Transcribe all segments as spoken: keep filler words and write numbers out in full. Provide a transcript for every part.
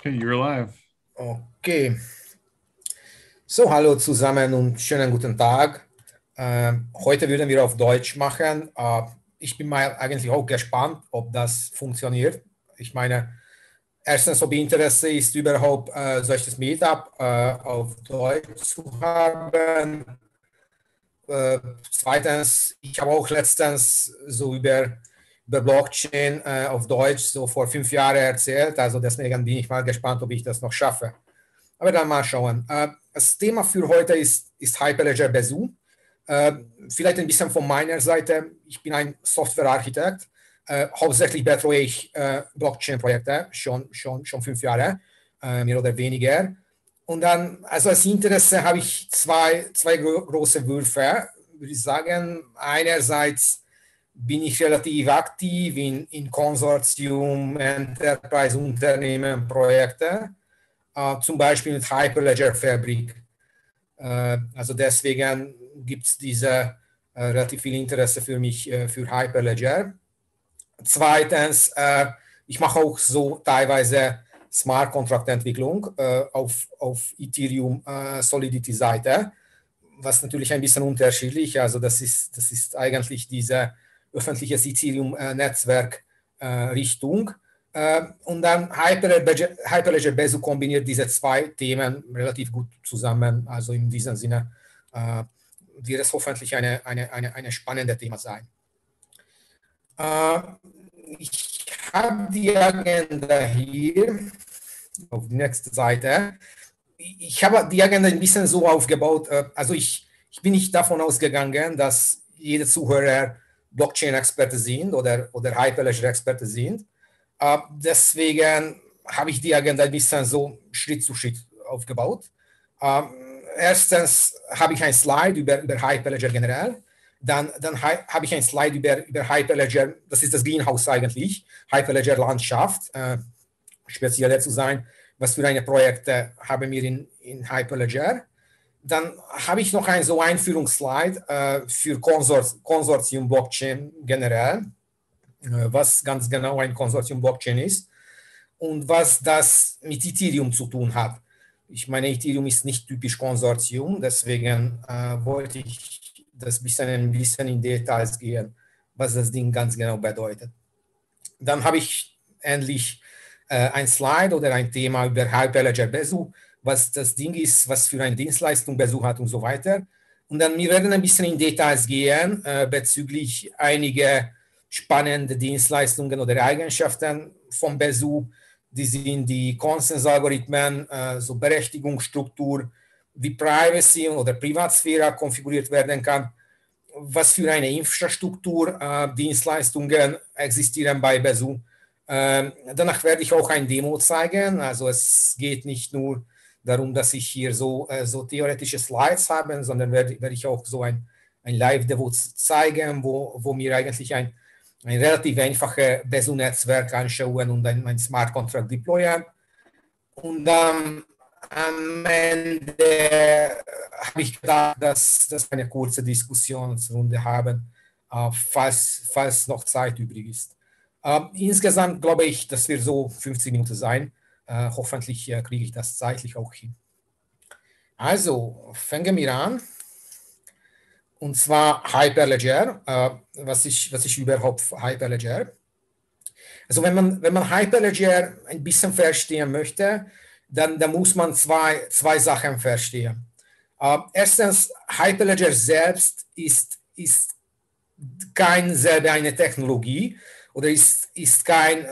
Okay, you're live. Okay. So, hallo zusammen und schönen guten Tag. Ähm, heute würden wir auf Deutsch machen. Äh, ich bin mal eigentlich auch gespannt, ob das funktioniert. Ich meine, erstens, ob Interesse ist, überhaupt äh, solches Meetup äh, auf Deutsch zu haben. Äh, zweitens, ich habe auch letztens so über über Blockchain äh, auf Deutsch so vor fünf Jahren erzählt. Also deswegen bin ich mal gespannt, ob ich das noch schaffe. Aber dann mal schauen. Äh, das Thema für heute ist, ist Hyperledger Besu. Äh, vielleicht ein bisschen von meiner Seite. Ich bin ein Softwarearchitekt. Äh, hauptsächlich betreue ich äh, Blockchain-Projekte schon, schon, schon fünf Jahre, äh, mehr oder weniger. Und dann, also als Interesse habe ich zwei, zwei große Würfe, würde ich sagen. Einerseits bin ich relativ aktiv in, in Konsortium, Enterprise-Unternehmen, Projekte, äh, zum Beispiel mit Hyperledger Fabric. Äh, also deswegen gibt es diese äh, relativ viel Interesse für mich, äh, für Hyperledger. Zweitens, äh, ich mache auch so teilweise Smart Contract Entwicklung äh, auf, auf Ethereum äh, Solidity Seite, was natürlich ein bisschen unterschiedlich ist. Also das ist, das ist eigentlich diese öffentliches Ethereum-Netzwerk-Richtung. Und dann Hyperledger, Hyperledger Besu kombiniert diese zwei Themen relativ gut zusammen. Also in diesem Sinne wird es hoffentlich eine, eine, eine, eine spannende Thema sein. Ich habe die Agenda hier auf der nächsten Seite. Ich habe die Agenda ein bisschen so aufgebaut. Also ich, ich bin nicht davon ausgegangen, dass jeder Zuhörer Blockchain-Experte sind oder, oder Hyperledger-Experte sind. Uh, deswegen habe ich die Agenda ein bisschen so Schritt zu Schritt aufgebaut. Uh, erstens habe ich ein Slide über, über Hyperledger generell. Dann, dann habe ich ein Slide über, über Hyperledger, das ist das Greenhouse eigentlich, Hyperledger-Landschaft, uh, spezieller zu sein, was für eine Projekte haben wir in, in Hyperledger. Dann habe ich noch ein so Einführungsslide äh, für Konsort, Konsortium Blockchain generell, äh, was ganz genau ein Konsortium Blockchain ist und was das mit Ethereum zu tun hat. Ich meine, Ethereum ist nicht typisch Konsortium, deswegen äh, wollte ich das bisschen, ein bisschen in Details gehen, was das Ding ganz genau bedeutet. Dann habe ich endlich äh, ein Slide oder ein Thema über Hyperledger Besu, was das Ding ist, was für eine Dienstleistung Besu hat und so weiter. Und dann wir werden ein bisschen in Details gehen äh, bezüglich einiger spannender Dienstleistungen oder Eigenschaften von Besu. Die sind die Konsensalgorithmen, äh, so Berechtigungsstruktur, wie Privacy oder Privatsphäre konfiguriert werden kann, was für eine Infrastruktur äh, Dienstleistungen existieren bei Besu. Äh, danach werde ich auch ein Demo zeigen. Also es geht nicht nur darum, dass ich hier so, äh, so theoretische Slides habe, sondern werde, werde ich auch so ein, ein Live-Demo zeigen, wo, wo wir eigentlich ein, ein relativ einfaches Besu-Netzwerk anschauen und ein, ein Smart Contract deployen. Und dann am Ende habe ich gedacht, dass wir eine kurze Diskussionsrunde haben, äh, falls, falls noch Zeit übrig ist. Äh, insgesamt glaube ich, dass wir so fünfzehn Minuten sein. Uh, hoffentlich uh, kriege ich das zeitlich auch hin. Also, fangen wir an. Und zwar Hyperledger. Uh, was ist, was ist überhaupt Hyperledger? Also, wenn man, wenn man Hyperledger ein bisschen verstehen möchte, dann, dann muss man zwei, zwei Sachen verstehen. Uh, erstens, Hyperledger selbst ist, ist keine selber eine Technologie oder ist, ist kein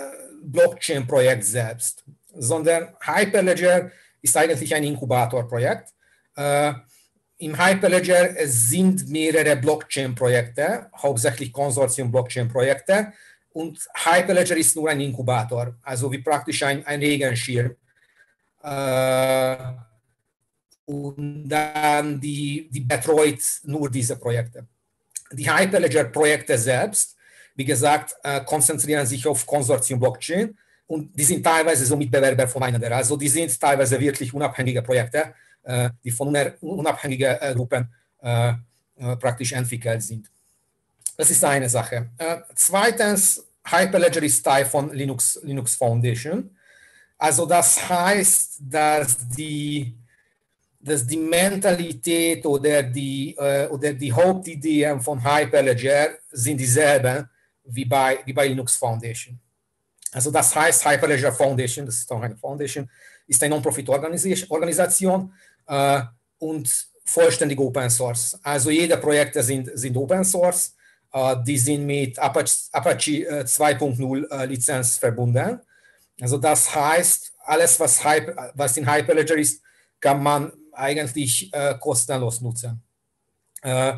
Blockchain-Projekt selbst, sondern Hyperledger ist eigentlich ein Inkubatorprojekt. Äh, Im Hyperledger sind mehrere Blockchain-Projekte, hauptsächlich Konsortium-Blockchain-Projekte, und Hyperledger ist nur ein Inkubator, also wie praktisch ein, ein Regenschirm. Äh, und dann die, die betreut nur diese Projekte. Die Hyperledger-Projekte selbst, wie gesagt, äh, konzentrieren sich auf Konsortium-Blockchain, und die sind teilweise so Mitbewerber voneinander. Also die sind teilweise wirklich unabhängige Projekte, äh, die von unabhängigen äh, Gruppen äh, äh, praktisch entwickelt sind. Das ist eine Sache. Äh, zweitens, Hyperledger ist Teil von Linux, Linux Foundation. Also das heißt, dass die, dass die Mentalität oder die, äh, oder die Hauptideen von Hyperledger sind dieselben wie bei, wie bei Linux Foundation. Also das heißt, Hyperledger Foundation, das ist auch eine Foundation, ist eine Non-Profit-Organisation äh, und vollständig Open Source. Also jede Projekte sind, sind Open Source, äh, die sind mit Apache, Apache zwei Punkt null äh, Lizenz verbunden. Also das heißt, alles, was, Hyper, was in Hyperledger ist, kann man eigentlich äh, kostenlos nutzen. Äh,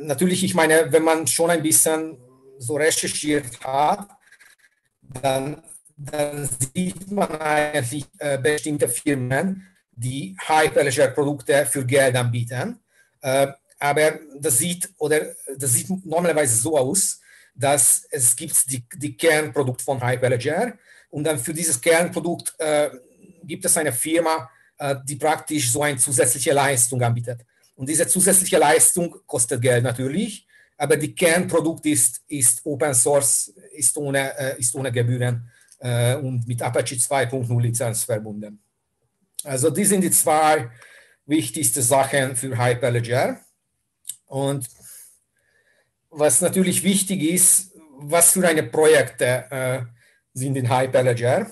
natürlich, ich meine, wenn man schon ein bisschen so recherchiert hat, dann, dann sieht man eigentlich äh, bestimmte Firmen, die Hyperledger-Produkte für Geld anbieten. Äh, aber das sieht, oder das sieht normalerweise so aus, dass es gibt die, die Kernprodukt von Hyperledger. Und dann für dieses Kernprodukt äh, gibt es eine Firma, äh, die praktisch so eine zusätzliche Leistung anbietet. Und diese zusätzliche Leistung kostet Geld natürlich, aber die Kernprodukt ist, ist Open Source, ist ohne, äh, ist ohne Gebühren äh, und mit Apache zwei Punkt null Lizenz verbunden. Also die sind die zwei wichtigsten Sachen für Hyperledger. Und was natürlich wichtig ist, was für eine Projekte äh, sind in Hyperledger.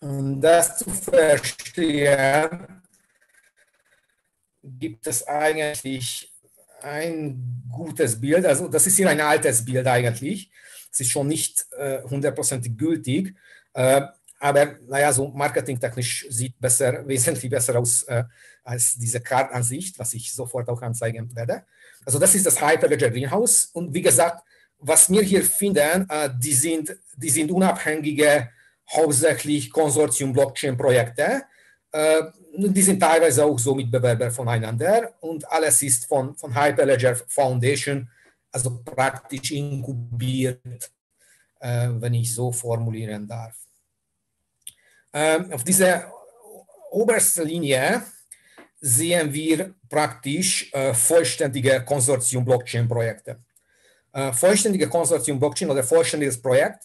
Um das zu verstehen, gibt es eigentlich ein gutes Bild. Also das ist hier ein altes Bild eigentlich. Es ist schon nicht hundertprozentig äh, gültig, äh, aber naja, so marketingtechnisch sieht besser, wesentlich besser aus äh, als diese Kartansicht, was ich sofort auch anzeigen werde. Also das ist das Hyperledger Greenhouse und wie gesagt, was wir hier finden, die sind, die sind unabhängige, hauptsächlich Konsortium-Blockchain-Projekte. Die sind teilweise auch so Mitbewerber voneinander und alles ist von, von Hyperledger Foundation, also praktisch inkubiert, wenn ich so formulieren darf. Auf dieser obersten Linie sehen wir praktisch vollständige Konsortium-Blockchain-Projekte. Vollständige Konsortium-Blockchain oder vollständiges Projekt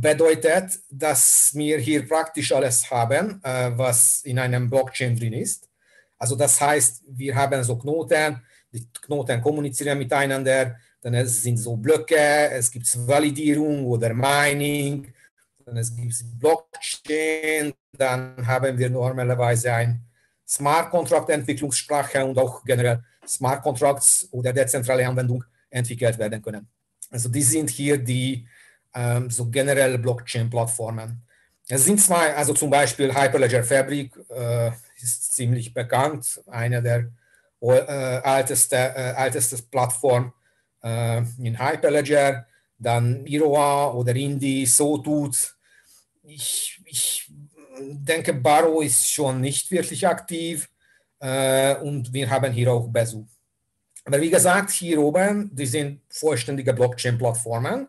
bedeutet, dass wir hier praktisch alles haben, was in einem Blockchain drin ist. Also das heißt, wir haben so Knoten, die Knoten kommunizieren miteinander, dann es sind so Blöcke, es gibt Validierung oder Mining, dann es gibt Blockchain, dann haben wir normalerweise ein Smart Contract Entwicklungssprache und auch generell Smart Contracts oder dezentrale Anwendung entwickelt werden können. Also die sind hier die ähm, so generell Blockchain-Plattformen. Es sind zwei, also zum Beispiel Hyperledger Fabric äh, ist ziemlich bekannt, eine der äh, ältesten äh, älteste Plattformen äh, in Hyperledger, dann Iroha oder Indy, Sawtooth. Ich, ich denke, Baro ist schon nicht wirklich aktiv äh, und wir haben hier auch Besu. Aber wie gesagt, hier oben, die sind vollständige Blockchain-Plattformen.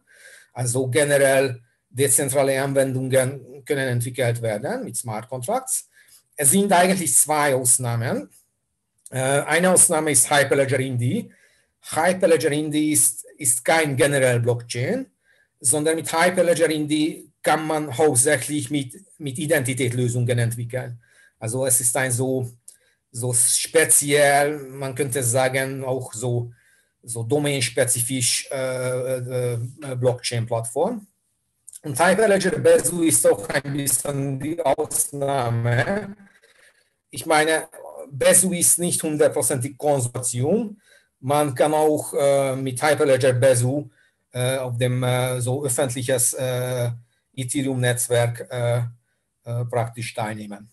Also generell dezentrale Anwendungen können entwickelt werden mit Smart Contracts. Es sind eigentlich zwei Ausnahmen. Eine Ausnahme ist Hyperledger Indy. Hyperledger Indy ist, ist kein generell Blockchain, sondern mit Hyperledger Indy kann man hauptsächlich mit, mit Identitätslösungen entwickeln. Also es ist ein so... so speziell, man könnte sagen, auch so, so domainspezifisch äh, äh, Blockchain-Plattform. Und Hyperledger Besu ist auch ein bisschen die Ausnahme. Ich meine, Besu ist nicht hundertprozentig Konsortium. Man kann auch äh, mit Hyperledger Besu äh, auf dem äh, so öffentliches äh, Ethereum-Netzwerk äh, äh, praktisch teilnehmen.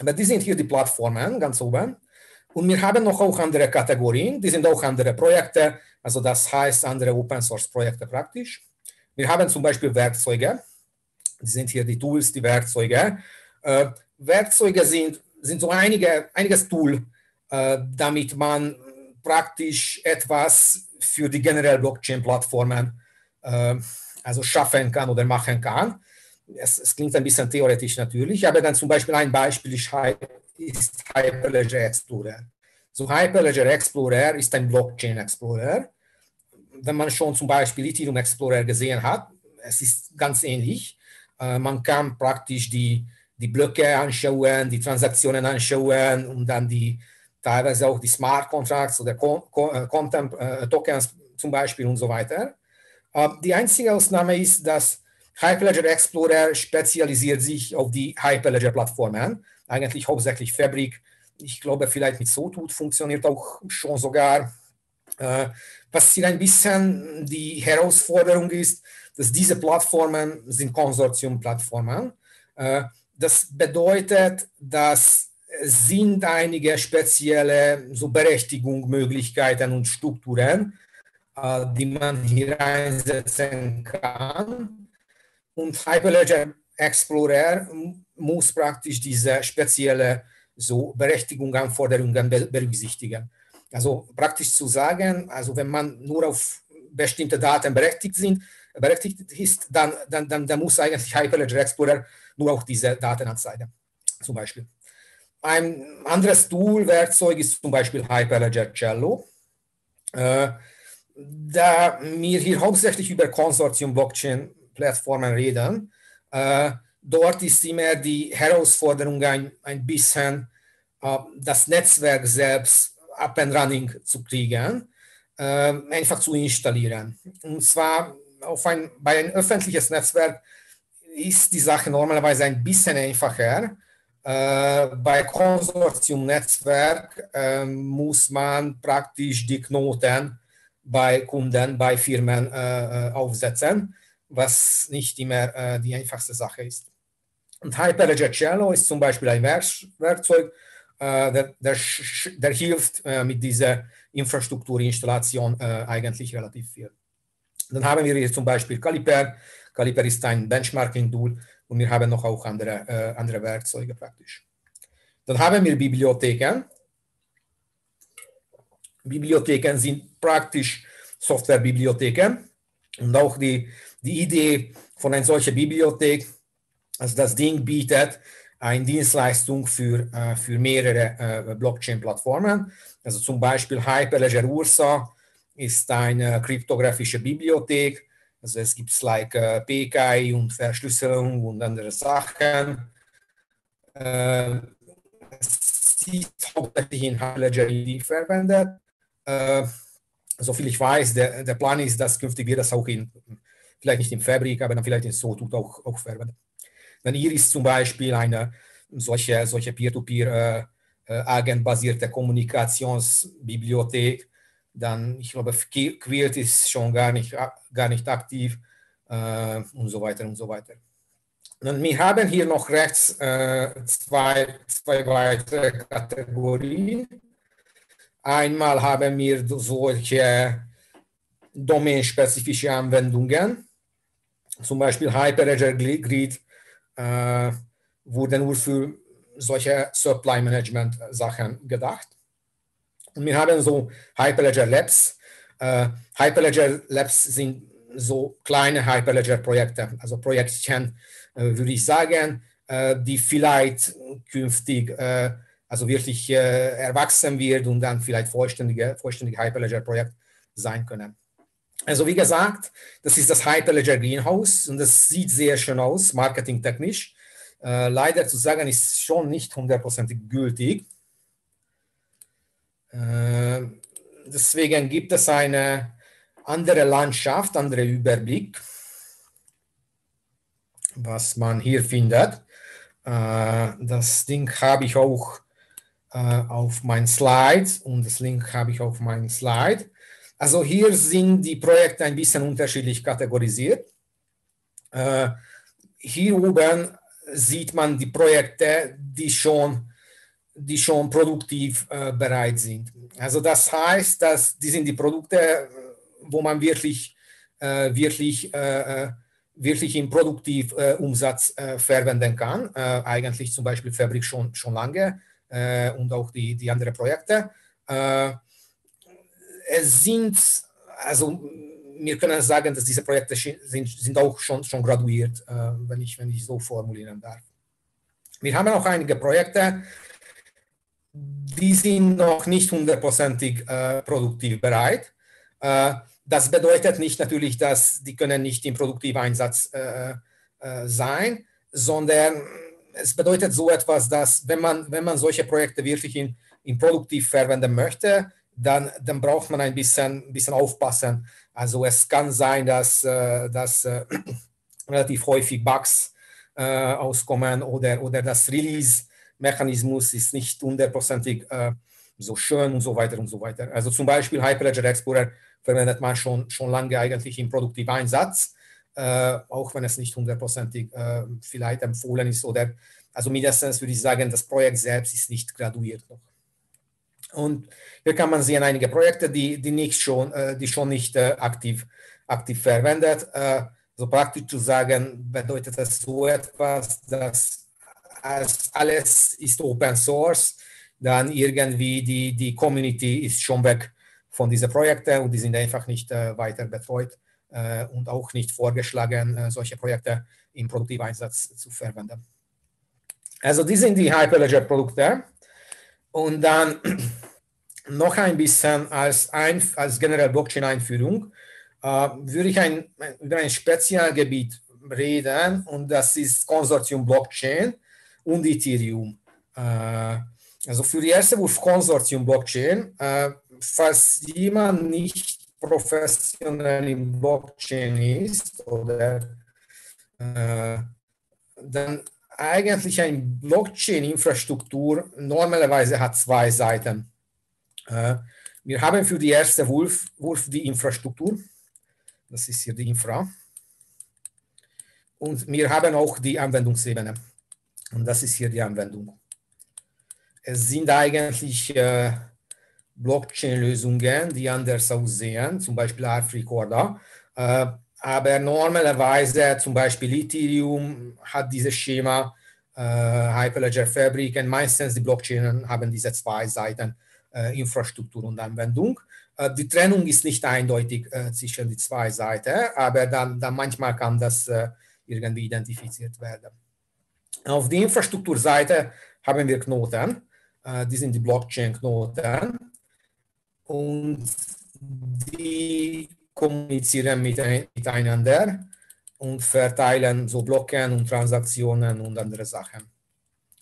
Aber die sind hier die Plattformen, ganz oben. Und wir haben noch auch andere Kategorien, die sind auch andere Projekte, also das heißt andere Open-Source-Projekte praktisch. Wir haben zum Beispiel Werkzeuge, die sind hier die Tools, die Werkzeuge. Äh, Werkzeuge sind, sind so einige, einiges Tool, äh, damit man praktisch etwas für die generell Blockchain-Plattformen äh, also schaffen kann oder machen kann. Es, es klingt ein bisschen theoretisch natürlich, aber dann zum Beispiel ein Beispiel ist, ist Hyperledger Explorer. So Hyperledger Explorer ist ein Blockchain Explorer. Wenn man schon zum Beispiel Ethereum Explorer gesehen hat, es ist ganz ähnlich. äh, man kann praktisch die, die Blöcke anschauen, die Transaktionen anschauen und dann die teilweise auch die Smart Contracts oder Con Con Content äh, Tokens zum Beispiel und so weiter. Äh, die einzige Ausnahme ist, dass Hyperledger Explorer spezialisiert sich auf die Hyperledger-Plattformen, eigentlich hauptsächlich Fabric. Ich glaube, vielleicht mit Sawtooth funktioniert auch schon sogar. Äh, was hier ein bisschen die Herausforderung ist, dass diese Plattformen sind Konsortium-Plattformen. Äh, das bedeutet, dass es sind einige spezielle so Berechtigung, Möglichkeiten und Strukturen, äh, die man hier einsetzen kann. Und Hyperledger Explorer muss praktisch diese spezielle so Berechtigung, Anforderungen berücksichtigen. Also praktisch zu sagen, also wenn man nur auf bestimmte Daten berechtigt, sind, berechtigt ist, dann, dann, dann, dann muss eigentlich Hyperledger Explorer nur auch diese Daten anzeigen, zum Beispiel. Ein anderes Tool, Werkzeug ist zum Beispiel Hyperledger Cello. Äh, da wir hier hauptsächlich über Konsortium Blockchain Plattformen reden. Äh, dort ist immer die Herausforderung ein, ein bisschen, äh, das Netzwerk selbst up and running zu kriegen, äh, einfach zu installieren. Und zwar auf ein, bei einem öffentlichen Netzwerk ist die Sache normalerweise ein bisschen einfacher. Äh, bei Konsortium-Netzwerk äh, muss man praktisch die Knoten bei Kunden, bei Firmen äh, aufsetzen, was nicht immer äh, die einfachste Sache ist. Und Hyperledger Cello ist zum Beispiel ein Werkzeug, äh, der, der, der hilft äh, mit dieser Infrastrukturinstallation äh, eigentlich relativ viel. Dann haben wir hier zum Beispiel Caliper. Caliper ist ein Benchmarking-Tool und wir haben noch auch andere, äh, andere Werkzeuge praktisch. Dann haben wir Bibliotheken. Bibliotheken sind praktisch Softwarebibliotheken und auch die Die Idee von einer solchen Bibliothek, also das Ding bietet eine Dienstleistung für, äh, für mehrere äh, Blockchain-Plattformen. Also zum Beispiel Hyperledger Ursa ist eine kryptografische Bibliothek. Also es gibt like, äh, P K I und Verschlüsselung und andere Sachen. Äh, es ist hauptsächlich in Hyperledger Indy verwendet. Äh, soviel ich weiß, der, der Plan ist, dass künftig wir das auch in vielleicht nicht in Fabric, aber dann vielleicht in Sawtooth auch, auch verwenden. Dann hier ist zum Beispiel eine solche, solche Peer-to-Peer äh, agentbasierte Kommunikationsbibliothek. Dann, ich glaube, Quilt ist schon gar nicht, gar nicht aktiv äh, und so weiter und so weiter. Dann, wir haben hier noch rechts äh, zwei, zwei weitere Kategorien. Einmal haben wir solche domainspezifische Anwendungen. Zum Beispiel Hyperledger Grid äh, wurde nur für solche Supply-Management-Sachen gedacht. Und wir haben so Hyperledger Labs. Äh, Hyperledger Labs sind so kleine Hyperledger-Projekte, also Projektchen, äh, würde ich sagen, äh, die vielleicht künftig äh, also wirklich äh, erwachsen wird und dann vielleicht vollständige, vollständige Hyperledger-Projekt sein können. Also wie gesagt, das ist das Hyperledger Greenhouse und das sieht sehr schön aus, marketingtechnisch. Äh, leider zu sagen, ist schon nicht hundertprozentig gültig. Äh, deswegen gibt es eine andere Landschaft, andere Überblick, was man hier findet. Äh, das Ding habe ich auch äh, auf meinen Slide und das Link habe ich auf meinen Slide. Also hier sind die Projekte ein bisschen unterschiedlich kategorisiert. Äh, hier oben sieht man die Projekte, die schon, die schon produktiv äh, bereit sind. Also das heißt, dass die sind die Produkte, wo man wirklich, äh, wirklich, äh, wirklich im Produktivumsatz äh, äh, verwenden kann. Äh, eigentlich zum Beispiel Fabric schon, schon lange äh, und auch die, die anderen Projekte. Äh, Es sind, also wir können sagen, dass diese Projekte sind, sind auch schon, schon graduiert, äh, wenn, ich, wenn ich so formulieren darf. Wir haben auch einige Projekte, die sind noch nicht hundertprozentig äh, produktiv bereit. Äh, das bedeutet nicht natürlich, dass die können nicht im Produktiveinsatz äh, äh, sein, sondern es bedeutet so etwas, dass wenn man, wenn man solche Projekte wirklich in, in produktiv verwenden möchte, dann, dann braucht man ein bisschen, bisschen aufpassen. Also es kann sein, dass, äh, dass äh, relativ häufig Bugs äh, auskommen oder, oder das Release-Mechanismus ist nicht hundertprozentig äh, so schön und so weiter und so weiter. Also zum Beispiel Hyperledger Explorer verwendet man schon, schon lange eigentlich im produktiven Einsatz, äh, auch wenn es nicht hundertprozentig äh, vielleicht empfohlen ist oder, also mindestens würde ich sagen, das Projekt selbst ist nicht graduiert noch. Und hier kann man sehen einige Projekte, die, die, nicht schon, äh, die schon nicht äh, aktiv, aktiv verwendet. Äh, so praktisch zu sagen, bedeutet das so etwas, dass alles ist Open Source, dann irgendwie die, die Community ist schon weg von diesen Projekten und die sind einfach nicht äh, weiter betreut äh, und auch nicht vorgeschlagen, äh, solche Projekte im Produktiveinsatz zu verwenden. Also die sind die Hyperledger-Produkte. Und dann noch ein bisschen als, ein, als generell Blockchain-Einführung äh, würde ich ein, ein, über ein Spezialgebiet reden und das ist Konsortium Blockchain und Ethereum. Äh, Also für die erste Wurf Konsortium Blockchain, äh, falls jemand nicht professionell im Blockchain ist, oder äh, dann eigentlich eine Blockchain-Infrastruktur normalerweise hat zwei Seiten. Äh, wir haben für die erste Wurf, Wurf die Infrastruktur, das ist hier die Infra, und wir haben auch die Anwendungsebene, und das ist hier die Anwendung. Es sind eigentlich äh, Blockchain-Lösungen, die anders aussehen, zum Beispiel Arf Recorder. Äh, aber normalerweise zum Beispiel Ethereum hat dieses Schema, äh, Hyperledger Fabric und meistens die Blockchain haben diese zwei Seiten, äh, Infrastruktur und Anwendung. Äh, die Trennung ist nicht eindeutig äh, zwischen die zwei Seiten, aber dann, dann manchmal kann das äh, irgendwie identifiziert werden. Auf der Infrastrukturseite haben wir Knoten. Die sind die Blockchain-Knoten und die kommunizieren miteinander und verteilen so Blocken und Transaktionen und andere Sachen.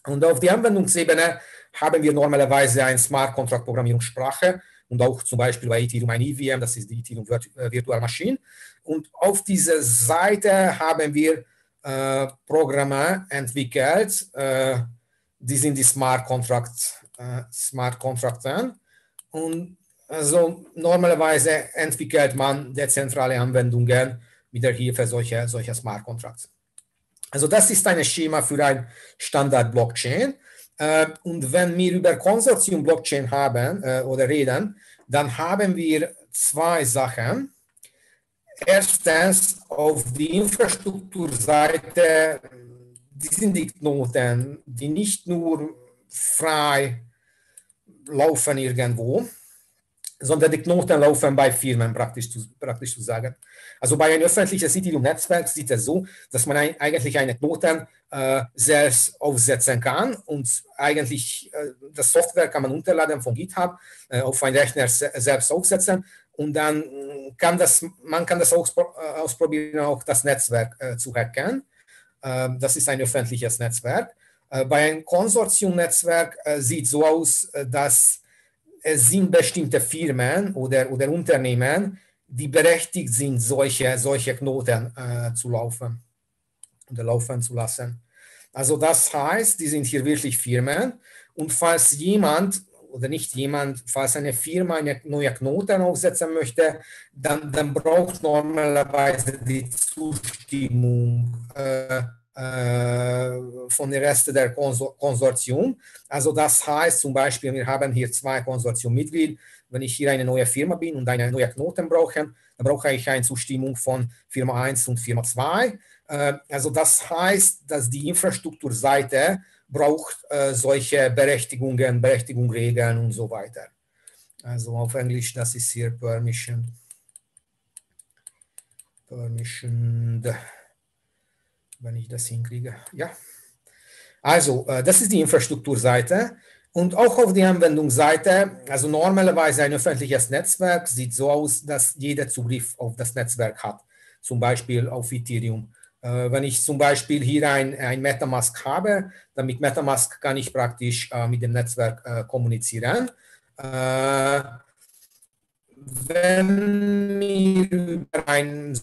Und auf der Anwendungsebene haben wir normalerweise eine Smart Contract Programmierungssprache und auch zum Beispiel bei Ethereum ein E V M, das ist die Ethereum Virtual Machine. Und auf dieser Seite haben wir äh, Programme entwickelt, äh, die sind die Smart Contracts, äh, Smart Contracten. Und also normalerweise entwickelt man dezentrale Anwendungen mit der Hilfe solcher, solcher Smart Contracts. Also das ist ein Schema für ein Standard-Blockchain. Äh, und wenn wir über Konsortium-Blockchain haben äh, oder reden, dann haben wir zwei Sachen. Erstens auf die Infrastrukturseite, die sind die Knoten, die nicht nur frei laufen irgendwo, sondern die Knoten laufen bei Firmen, praktisch zu, praktisch zu sagen. Also bei einem öffentlichen Ethereum-Netzwerk sieht es so, dass man ein, eigentlich einen Knoten äh, selbst aufsetzen kann und eigentlich äh, das Software kann man unterladen von GitHub äh, auf einen Rechner se selbst aufsetzen und dann kann das, man kann das auch auspro ausprobieren, auch das Netzwerk äh, zu hacken. Das ist ein öffentliches Netzwerk. Bei einem Konsortium-Netzwerk sieht es so aus, dass es sind bestimmte Firmen oder, oder Unternehmen, die berechtigt sind, solche, solche Knoten äh, zu laufen oder laufen zu lassen. Also das heißt, die sind hier wirklich Firmen. Und falls jemand oder nicht jemand, falls eine Firma eine neue Knoten aufsetzen möchte, dann, dann braucht normalerweise die Zustimmung äh, äh, von den Resten der Konsor Konsortium. Also das heißt zum Beispiel, wir haben hier zwei Konsortiummitglieder. Wenn ich hier eine neue Firma bin und eine neue Knoten brauche, dann brauche ich eine Zustimmung von Firma eins und Firma zwei. Äh, also das heißt, dass die Infrastrukturseite braucht äh, solche Berechtigungen, Berechtigung, Regeln und so weiter. Also auf Englisch, das ist hier Permission. Permission, wenn ich das hinkriege, ja. Also, äh, das ist die Infrastrukturseite und auch auf der Anwendungsseite, also normalerweise ein öffentliches Netzwerk sieht so aus, dass jeder Zugriff auf das Netzwerk hat, zum Beispiel auf Ethereum Äh, wenn ich zum Beispiel hier ein, ein MetaMask habe, dann mit MetaMask kann ich praktisch äh, mit dem Netzwerk äh, kommunizieren. Äh, wenn wir ein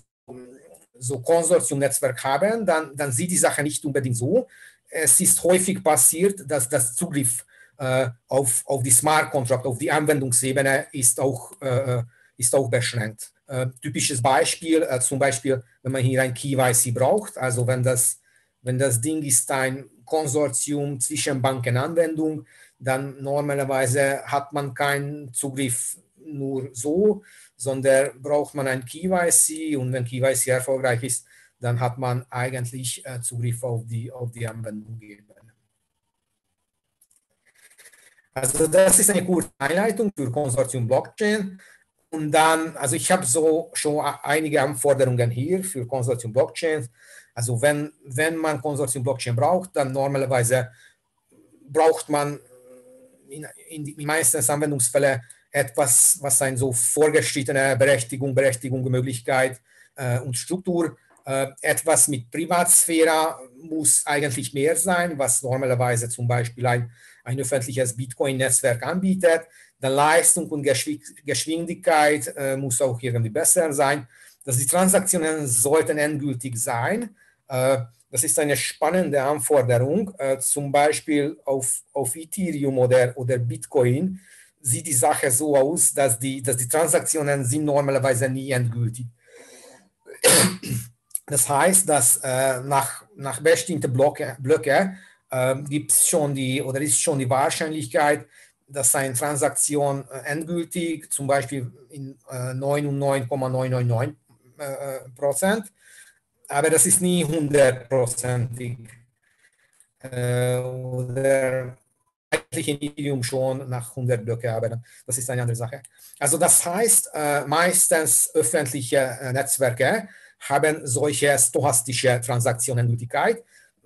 so Konsortium-Netzwerk haben, dann, dann sieht die Sache nicht unbedingt so. Es ist häufig passiert, dass das Zugriff äh, auf, auf die Smart Contract, auf die Anwendungsebene ist auch, äh, ist auch beschränkt. Äh, typisches Beispiel, äh, zum Beispiel, wenn man hier ein K Y C braucht, also wenn das, wenn das Ding ist ein Konsortium zwischen Bankenanwendung, dann normalerweise hat man keinen Zugriff nur so, sondern braucht man ein K Y C, und wenn K Y C erfolgreich ist, dann hat man eigentlich äh, Zugriff auf die, auf die Anwendung gegeben. Also das ist eine kurze Einleitung für Konsortium Blockchain. Und dann, also ich habe so schon einige Anforderungen hier für Konsortium Blockchain. Also wenn, wenn man Konsortium Blockchain braucht, dann normalerweise braucht man in, in die meisten Anwendungsfälle etwas, was eine so vorgeschrittene Berechtigung, Berechtigung, Möglichkeit äh, und Struktur. Äh, etwas mit Privatsphäre muss eigentlich mehr sein, was normalerweise zum Beispiel ein, ein öffentliches Bitcoin-Netzwerk anbietet. Dann Leistung und Geschw Geschwindigkeit äh, muss auch irgendwie besser sein. Dass die Transaktionen sollten endgültig sein. Äh, das ist eine spannende Anforderung. Äh, zum Beispiel auf, auf Ethereum oder, oder Bitcoin sieht die Sache so aus, dass die, dass die Transaktionen sind normalerweise nie endgültig. Das heißt, dass äh, nach, nach bestimmten Blöcke, Blöcke äh, gibt's schon die, oder ist schon die Wahrscheinlichkeit, dass eine Transaktion endgültig, zum Beispiel in äh, neunundneunzig Komma neunhundertneunundneunzig Prozent, äh, aber das ist nie hundertprozentig. Äh, oder eigentlich in Ethereum schon nach hundert Blöcke, aber das ist eine andere Sache. Also das heißt, äh, meistens öffentliche äh, Netzwerke haben solche stochastische Transaktionengültigkeit,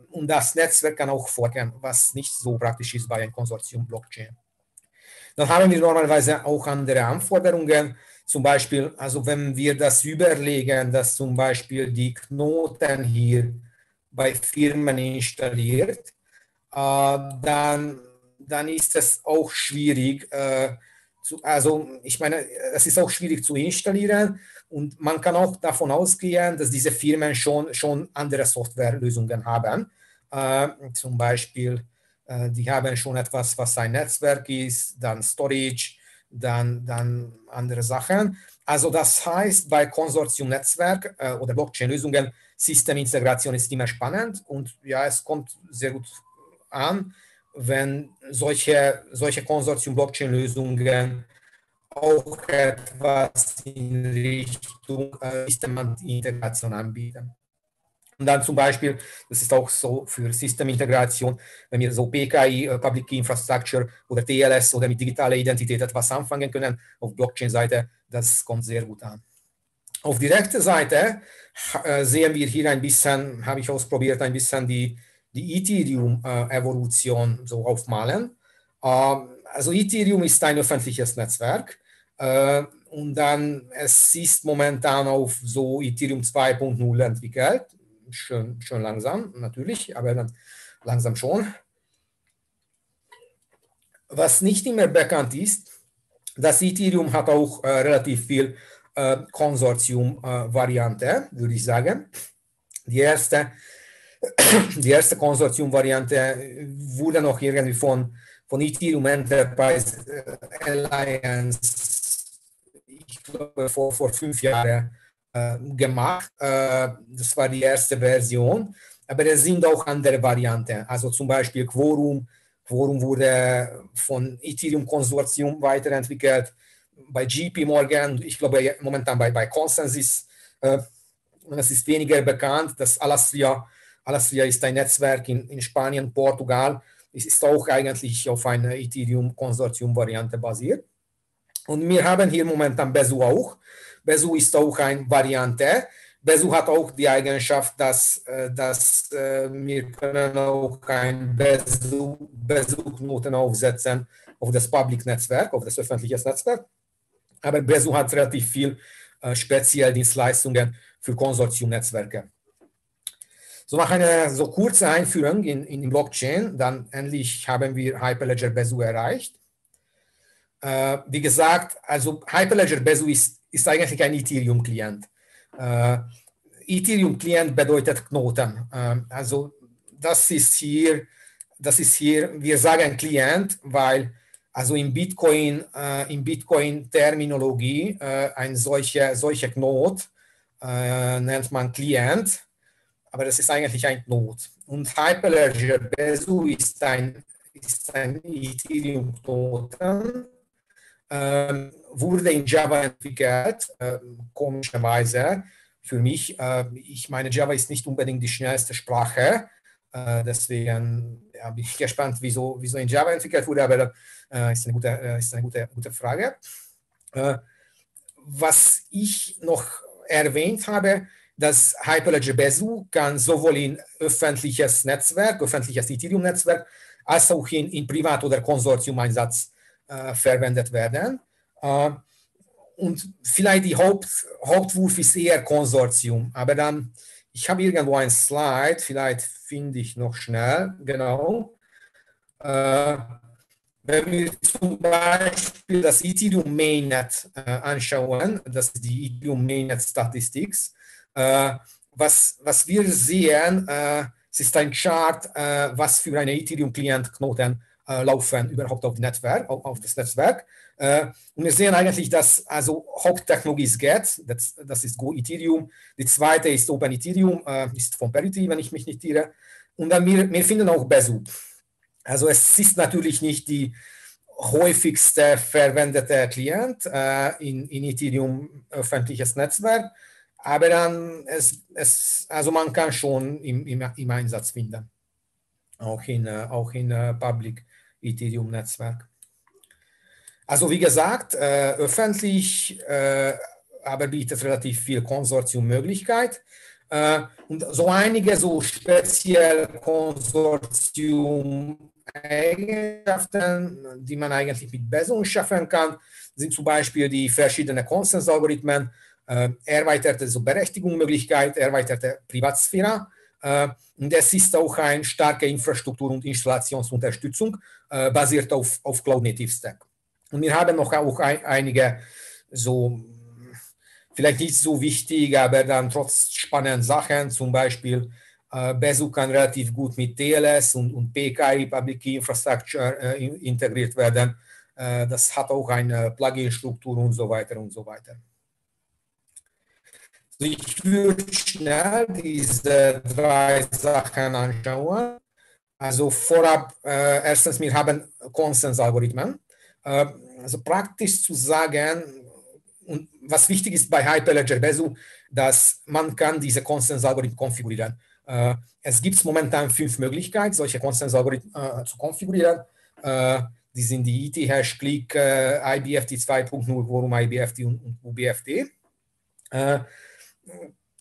und das Netzwerk kann auch vorgehen, was nicht so praktisch ist bei einem Konsortium-Blockchain. Dann haben wir normalerweise auch andere Anforderungen, zum Beispiel, also wenn wir das überlegen, dass zum Beispiel die Knoten hier bei Firmen installiert, äh, dann dann ist es auch schwierig, äh, zu, also ich meine, es ist auch schwierig zu installieren, und man kann auch davon ausgehen, dass diese Firmen schon, schon andere Softwarelösungen haben. Äh, zum Beispiel, äh, die haben schon etwas, was ein Netzwerk ist, dann Storage, dann, dann andere Sachen. Also das heißt, bei Konsortium-Netzwerk äh, oder Blockchain-Lösungen, Systemintegration ist immer spannend, und ja, es kommt sehr gut an, wenn solche, solche Konsortium-Blockchain-Lösungen auch etwas in Richtung äh, Systemintegration anbieten. Und dann zum Beispiel, das ist auch so für Systemintegration, wenn wir so P K I, äh, Public Key Infrastructure oder T L S oder mit digitaler Identität etwas anfangen können, auf Blockchain-Seite, das kommt sehr gut an. Auf die rechte Seite äh, sehen wir hier ein bisschen, habe ich ausprobiert, ein bisschen die die Ethereum-Evolution äh, so aufmalen. Ähm, also Ethereum ist ein öffentliches Netzwerk, äh, und dann es ist momentan auf so Ethereum zwei Punkt null entwickelt. Schön, schön langsam natürlich, aber dann langsam schon. Was nicht immer bekannt ist, dass Ethereum hat auch äh, relativ viel äh, Konsortium-Variante, äh, würde ich sagen. Die erste Die erste Konsortium-Variante wurde noch irgendwie von, von Ethereum Enterprise Alliance, ich glaube, vor, vor fünf Jahren äh, gemacht. Äh, das war die erste Version. Aber es sind auch andere Varianten. Also zum Beispiel Quorum. Quorum wurde von Ethereum-Konsortium weiterentwickelt. Bei J P Morgan, ich glaube momentan bei, bei Consensus. Äh, das ist weniger bekannt, dass Alastria Alastria ist ein Netzwerk in, in Spanien, Portugal. Es ist auch eigentlich auf einer Ethereum-Konsortium-Variante basiert. Und wir haben hier momentan Besu auch. Besu ist auch eine Variante. Besu hat auch die Eigenschaft, dass, dass wir können auch ein Besu-Knoten aufsetzen auf das Public-Netzwerk, auf das öffentliche Netzwerk. Aber Besu hat relativ viel äh, spezielle Dienstleistungen für Konsortium-Netzwerke. So nach einer so kurzen Einführung in, in Blockchain, dann endlich haben wir Hyperledger Besu erreicht. Äh, wie gesagt, also Hyperledger Besu ist, ist eigentlich ein Ethereum-Klient. Äh, Ethereum-Klient bedeutet Knoten. Äh, also das ist hier, das ist hier, wir sagen Klient, weil also in Bitcoin, äh, in Bitcoin-Terminologie äh, ein solcher solche Knot äh, nennt man Klient. Aber das ist eigentlich ein Knot. Und Hyperledger Besu ist ein, ist ein Ethereum-Knoten, ähm, wurde in Java entwickelt, äh, komischerweise für mich. Äh, ich meine, Java ist nicht unbedingt die schnellste Sprache, äh, deswegen ja, bin ich gespannt, wieso, wieso in Java entwickelt wurde, aber das äh, ist eine gute, äh, ist eine gute, gute Frage. Äh, was ich noch erwähnt habe, das Hyperledger Besu kann sowohl in öffentliches Netzwerk, öffentliches Ethereum-Netzwerk, als auch in, in Privat- oder Konsortium-Einsatz äh, verwendet werden. Äh, und vielleicht die Haupt, Hauptwurf ist eher Konsortium. Aber dann, ich habe irgendwo ein Slide, vielleicht finde ich noch schnell, genau. Äh, wenn wir zum Beispiel das Ethereum Mainnet äh, anschauen, das ist die Ethereum Mainnet Statistics. Uh, was, was wir sehen, uh, es ist ein Chart, uh, was für einen Ethereum-Klient-Knoten uh, laufen überhaupt auf, Netzwerk, auf, auf das Netzwerk. Uh, und wir sehen eigentlich, dass also Haupttechnologie ist G E T, das, das ist Go Ethereum. Die zweite ist Open Ethereum, uh, ist von Parity, wenn ich mich nicht irre. Und dann wir, wir finden auch Besu. Also es ist natürlich nicht die häufigste verwendete Klient uh, in, in Ethereum öffentliches Netzwerk. Aber dann, es, es, also man kann schon im, im, im Einsatz finden, auch in, auch in Public Ethereum Netzwerk. Also wie gesagt, äh, öffentlich, äh, aber bietet relativ viel Konsortiummöglichkeit. Äh, und so einige so spezielle Konsortium-Eigenschaften, die man eigentlich mit Besu schaffen kann, sind zum Beispiel die verschiedenen Konsensalgorithmen, Äh, erweiterte so Berechtigungsmöglichkeit, erweiterte Privatsphäre. Äh, und es ist auch eine starke Infrastruktur- und Installationsunterstützung, äh, basiert auf, auf Cloud-Native-Stack. Und wir haben noch auch ein, einige, so vielleicht nicht so wichtig, aber dann trotz spannenden Sachen, zum Beispiel äh, Besu kann relativ gut mit T L S und, und P K I, Public Key Infrastructure, äh, integriert werden. Äh, das hat auch eine Plugin-Struktur und so weiter und so weiter. Ich würde schnell diese drei Sachen anschauen. Also vorab, äh, erstens, wir haben Konsensalgorithmen. Äh, also praktisch zu sagen, und was wichtig ist bei Hyperledger Besu, dass man kann diese Konsensalgorithmen konfigurieren. Äh, es gibt momentan fünf Möglichkeiten, solche Konsensalgorithmen äh, zu konfigurieren. Äh, die sind die ETHash, Click, äh, I B F T zwei Punkt null, Quorum, I B F T und, und U B F T. Äh,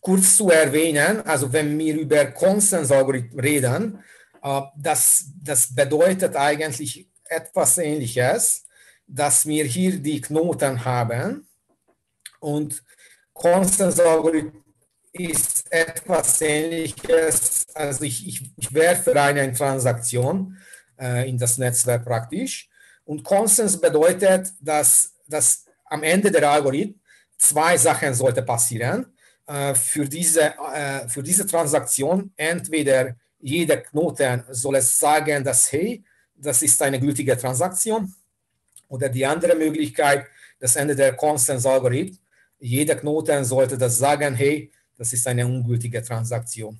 Kurz zu erwähnen, also wenn wir über Konsensalgorithmen reden, das, das bedeutet eigentlich etwas Ähnliches, dass wir hier die Knoten haben und Konsensalgorithmen ist etwas Ähnliches, also ich, ich, ich werfe eine Transaktion in das Netzwerk praktisch und Konsens bedeutet, dass, dass am Ende der Algorithmen zwei Sachen sollte passieren. Für diese, für diese Transaktion entweder jeder Knoten soll es sagen, dass hey, das ist eine gültige Transaktion oder die andere Möglichkeit, das Ende der Konsensalgorithmen, jeder Knoten sollte das sagen, hey, das ist eine ungültige Transaktion.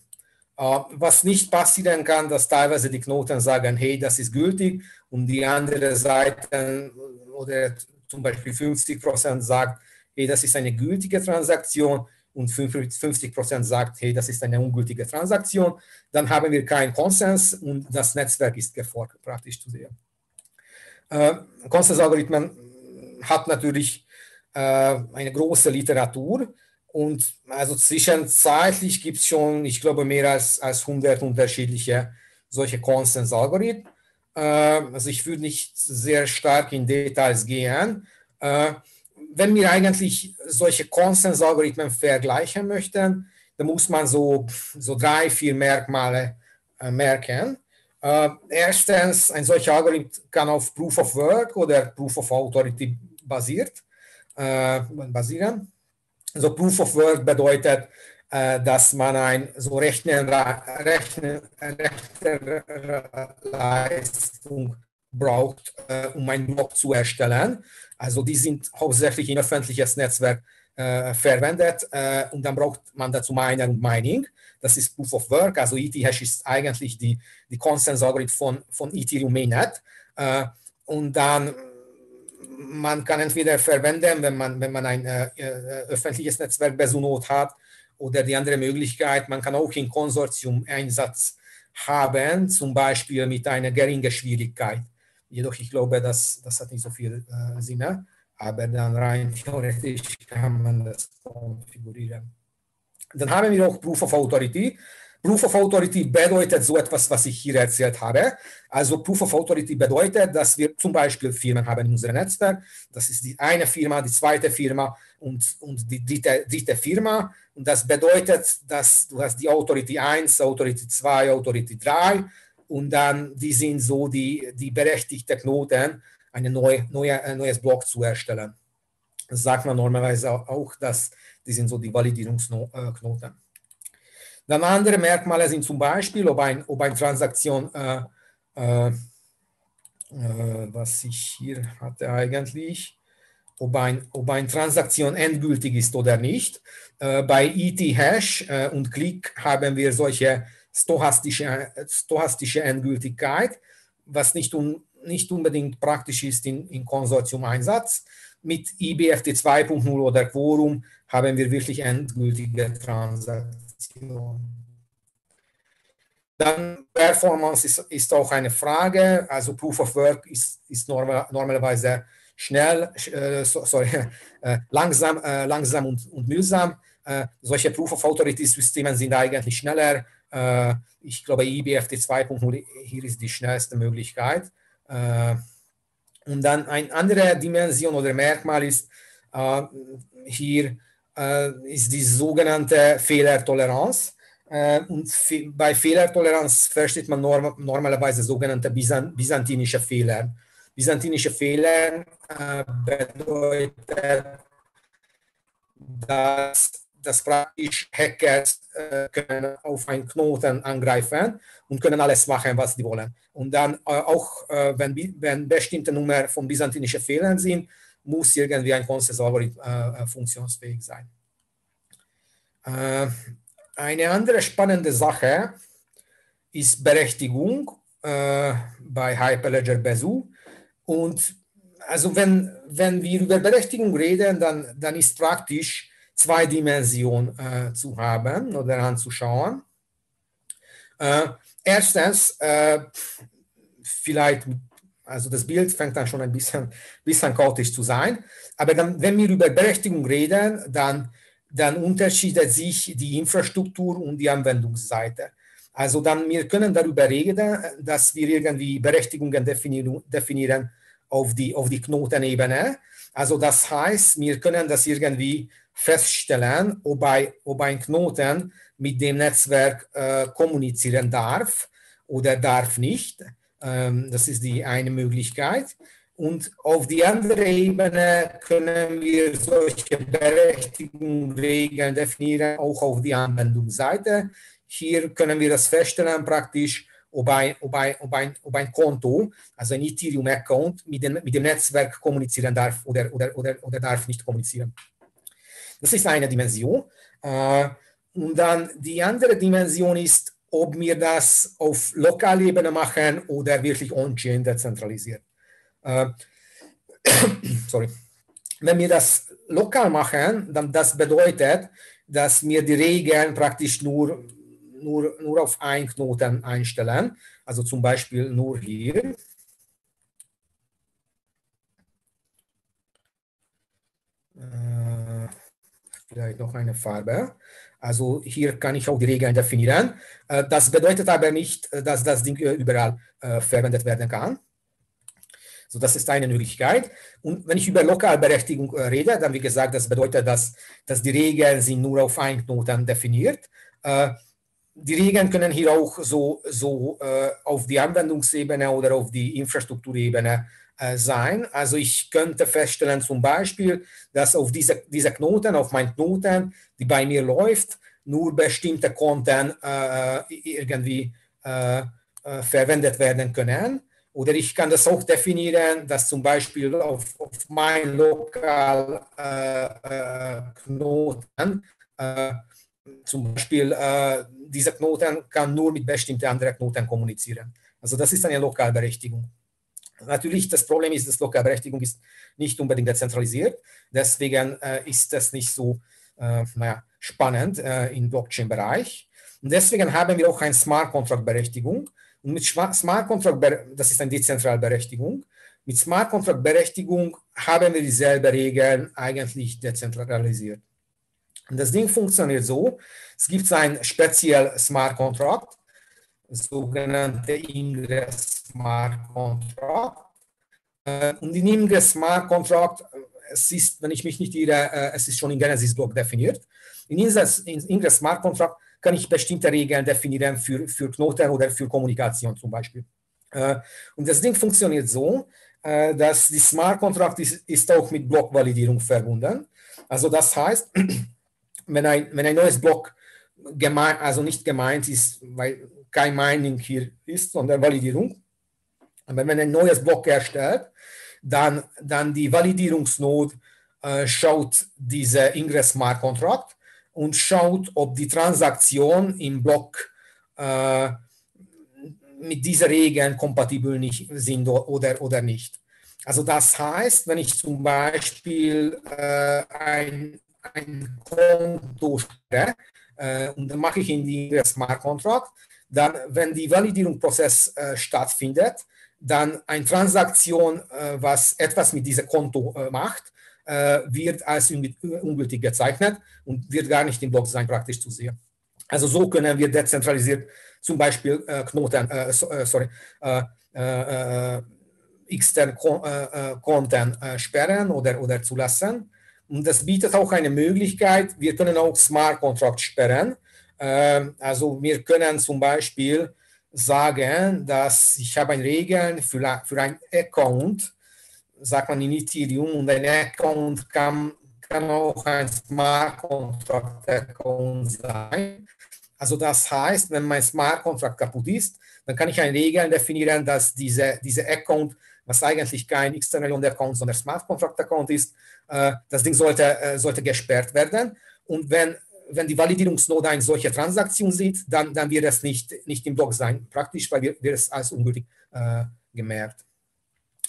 Was nicht passieren kann, dass teilweise die Knoten sagen, hey, das ist gültig und die andere Seite oder zum Beispiel fünfzig Prozent sagt, hey, das ist eine gültige Transaktion, und fünfzig Prozent sagt, hey, das ist eine ungültige Transaktion, dann haben wir keinen Konsens und das Netzwerk ist gefordert, praktisch zu sehen. Äh, Konsensalgorithmen hat natürlich äh, eine große Literatur und also zwischenzeitlich gibt es schon, ich glaube, mehr als, als hundert unterschiedliche solche Konsensalgorithmen. Äh, also ich würde nicht sehr stark in Details gehen. Äh, Wenn wir eigentlich solche Konsensalgorithmen vergleichen möchten, da muss man so, so drei, vier Merkmale äh, merken. Äh, erstens, ein solcher Algorithmus kann auf Proof of Work oder Proof of Authority basiert, äh, basieren. Also Proof of Work bedeutet, äh, dass man ein so Rechenleistung braucht, äh, um einen Block zu erstellen. Also die sind hauptsächlich in öffentliches Netzwerk äh, verwendet äh, und dann braucht man dazu Miner und Mining. Das ist Proof of Work, also ETHash ist eigentlich die, die Konsens-Algorithm von, von Ethereum Mainnet. Äh, und dann, man kann entweder verwenden, wenn man, wenn man ein äh, öffentliches Netzwerk Besu-Not hat, oder die andere Möglichkeit, man kann auch in Konsortium Einsatz haben, zum Beispiel mit einer geringen Schwierigkeit. Jedoch, ich glaube, das, das hat nicht so viel äh, Sinn, aber dann rein theoretisch kann man das konfigurieren. Dann haben wir auch Proof of Authority. Proof of Authority bedeutet so etwas, was ich hier erzählt habe. Also Proof of Authority bedeutet, dass wir zum Beispiel Firmen haben in unserem Netzwerk. Das ist die eine Firma, die zweite Firma und, und die dritte, dritte Firma. Und das bedeutet, dass du hast die Authority eins, Authority zwei, Authority drei. Und dann, die sind so die, die berechtigten Knoten, ein neue, neue, neues Block zu erstellen. Das sagt man normalerweise auch, dass die sind so die Validierungsknoten. Dann andere Merkmale sind zum Beispiel, ob, ein, ob eine Transaktion, äh, äh, was ich hier hatte eigentlich, ob, ein, ob eine Transaktion endgültig ist oder nicht. Äh, bei ETHash äh, und Click haben wir solche stochastische, stochastische Endgültigkeit, was nicht, un, nicht unbedingt praktisch ist in, in Konsortium-Einsatz. Mit I B F T zwei punkt null oder Quorum haben wir wirklich endgültige Transaktionen. Dann Performance ist, ist auch eine Frage. Also Proof of Work ist, ist normal, normalerweise schnell, äh, so, sorry, äh, langsam, äh, langsam und, und mühsam. Äh, solche Proof of Authority-Systeme sind eigentlich schneller. Ich glaube, I B F T zwei punkt null hier ist die schnellste Möglichkeit. Und dann eine andere Dimension oder Merkmal ist hier ist die sogenannte Fehlertoleranz. Und bei Fehlertoleranz versteht man normalerweise sogenannte byzantinische Fehler. Byzantinische Fehler bedeutet, dass dass praktisch Hackers äh, können auf einen Knoten angreifen und können alles machen, was sie wollen. Und dann äh, auch, äh, wenn, wenn bestimmte Nummer von byzantinischen Fehlern sind, muss irgendwie ein Konsens-Algorithmus äh, funktionsfähig sein. Äh, eine andere spannende Sache ist Berechtigung äh, bei Hyperledger Besu. Und also wenn, wenn wir über Berechtigung reden, dann, dann ist praktisch, zwei Dimensionen äh, zu haben oder anzuschauen. Äh, erstens, äh, vielleicht, also das Bild fängt dann schon ein bisschen, bisschen chaotisch zu sein, aber dann, wenn wir über Berechtigung reden, dann, dann unterscheidet sich die Infrastruktur und die Anwendungsseite. Also dann, wir können darüber reden, dass wir irgendwie Berechtigungen definieren, definieren auf die, auf die Knotenebene. Also das heißt, wir können das irgendwie feststellen, ob, bei, ob ein Knoten mit dem Netzwerk äh, kommunizieren darf oder darf nicht. Ähm, das ist die eine Möglichkeit. Und auf die andere Ebene können wir solche Berechtigungsregeln definieren, auch auf die Anwendungsseite. Hier können wir das feststellen praktisch, ob ein, ob ein, ob ein, ob ein Konto, also ein Ethereum-Account, mit dem, mit dem Netzwerk kommunizieren darf oder, oder, oder, oder darf nicht kommunizieren. Das ist eine Dimension. Und dann die andere Dimension ist, ob wir das auf lokaler Ebene machen oder wirklich on-chain dezentralisiert. Sorry. Wenn wir das lokal machen, dann das bedeutet, dass wir die Regeln praktisch nur, nur, nur auf einen Knoten einstellen. Also zum Beispiel nur hier. Vielleicht noch eine Farbe. Also hier kann ich auch die Regeln definieren. Das bedeutet aber nicht, dass das Ding überall verwendet werden kann. So, das ist eine Möglichkeit. Und wenn ich über Lokalberechtigung äh, rede, dann wie gesagt, das bedeutet, dass, dass die Regeln sind nur auf einen Knoten definiert. Äh, die Regeln können hier auch so, so äh, auf die Anwendungsebene oder auf die Infrastrukturebene äh, sein. Also ich könnte feststellen zum Beispiel, dass auf dieser diese Knoten, auf meinen Knoten, die bei mir läuft, nur bestimmte Konten äh, irgendwie äh, äh, verwendet werden können. Oder ich kann das auch definieren, dass zum Beispiel auf, auf meinen lokalen äh, Knoten, äh, zum Beispiel äh, dieser Knoten kann nur mit bestimmten anderen Knoten kommunizieren. Also das ist eine Lokalberechtigung. Natürlich, das Problem ist, dass Lokalberechtigung ist nicht unbedingt dezentralisiert. Deswegen äh, ist das nicht so äh, naja, spannend äh, im Blockchain-Bereich. Und deswegen haben wir auch eine Smart-Contract-Berechtigung. Und mit Smart Contract, das ist eine dezentrale Berechtigung, mit Smart Contract Berechtigung haben wir dieselben Regeln eigentlich dezentralisiert. Und das Ding funktioniert so, es gibt einen speziellen Smart Contract, sogenannte Ingress Smart Contract. Und in Ingress Smart Contract, es ist, wenn ich mich nicht irre, es ist schon in Genesis Block definiert. In Ingress Smart Contract kann ich bestimmte Regeln definieren für, für Knoten oder für Kommunikation zum Beispiel. Äh, und das Ding funktioniert so, äh, dass die Smart Contract ist, ist auch mit Blockvalidierung verbunden. Also das heißt, wenn ein, wenn ein neues Block gemein, also nicht gemeint ist, weil kein Mining hier ist, sondern Validierung. Aber wenn ein neues Block erstellt, dann, dann die Validierungsnode äh, schaut diese Ingress Smart Contract und schaut, ob die Transaktion im Block äh, mit diesen Regeln kompatibel nicht sind oder, oder nicht. Also das heißt, wenn ich zum Beispiel äh, ein, ein Konto sperre äh, und dann mache ich in den Smart Contract, dann, wenn die Validierungsprozess äh, stattfindet, dann eine Transaktion, äh, was etwas mit diesem Konto äh, macht, wird als ungültig gezeichnet und wird gar nicht im Block sein, praktisch zu sehen. Also so können wir dezentralisiert zum Beispiel äh, Knoten, äh, sorry, äh, äh, extern Kon äh, Konten äh, sperren oder, oder zulassen. Und das bietet auch eine Möglichkeit, wir können auch Smart Contract sperren. Äh, also wir können zum Beispiel sagen, dass ich habe eine Regel für, für ein Account, sagt man in Ethereum, und ein Account kann, kann auch ein Smart Contract Account sein. Also das heißt, wenn mein Smart Contract kaputt ist, dann kann ich eine Regel definieren, dass diese, diese Account, was eigentlich kein External Account, sondern Smart Contract Account ist, äh, das Ding sollte, äh, sollte gesperrt werden. Und wenn, wenn die Validierungsnode eine solche Transaktion sieht, dann, dann wird es nicht, nicht im Block sein, praktisch, weil wir, wir es als ungültig äh, gemerkt.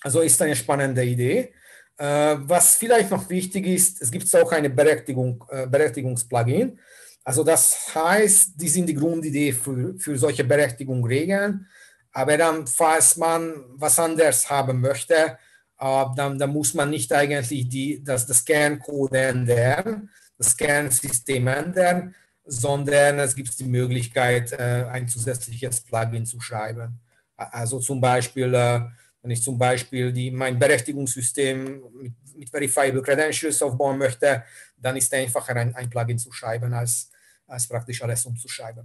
Also ist eine spannende Idee. Äh, was vielleicht noch wichtig ist, es gibt auch eine Berechtigung, äh, Berechtigungsplugin. Also das heißt, die sind die Grundidee für, für solche Berechtigungsregeln. Aber dann, falls man was anderes haben möchte, äh, dann, dann muss man nicht eigentlich die, das, das Kerncode ändern, das Kernsystem ändern, sondern es gibt die Möglichkeit, äh, ein zusätzliches Plugin zu schreiben. Also zum Beispiel äh, wenn ich zum Beispiel die, mein Berechtigungssystem mit, mit Verifiable Credentials aufbauen möchte, dann ist es einfacher, ein, ein Plugin zu schreiben, als, als praktisch alles umzuschreiben.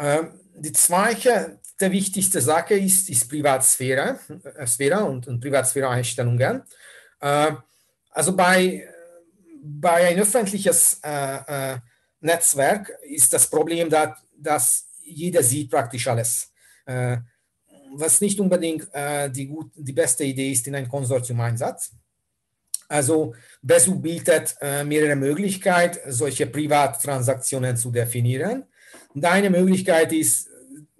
Ähm, die zweite, die wichtigste Sache ist, ist Privatsphäre äh, Sphäre und, und Privatsphäre-Einstellungen. Äh, also bei, bei einem öffentlichen äh, äh, Netzwerk ist das Problem, dass, dass jeder sieht praktisch alles. Äh, was nicht unbedingt äh, die, gut, die beste Idee ist in einem Konsortium-Einsatz. Also Besu bietet äh, mehrere Möglichkeiten, solche Privattransaktionen zu definieren. Und eine Möglichkeit ist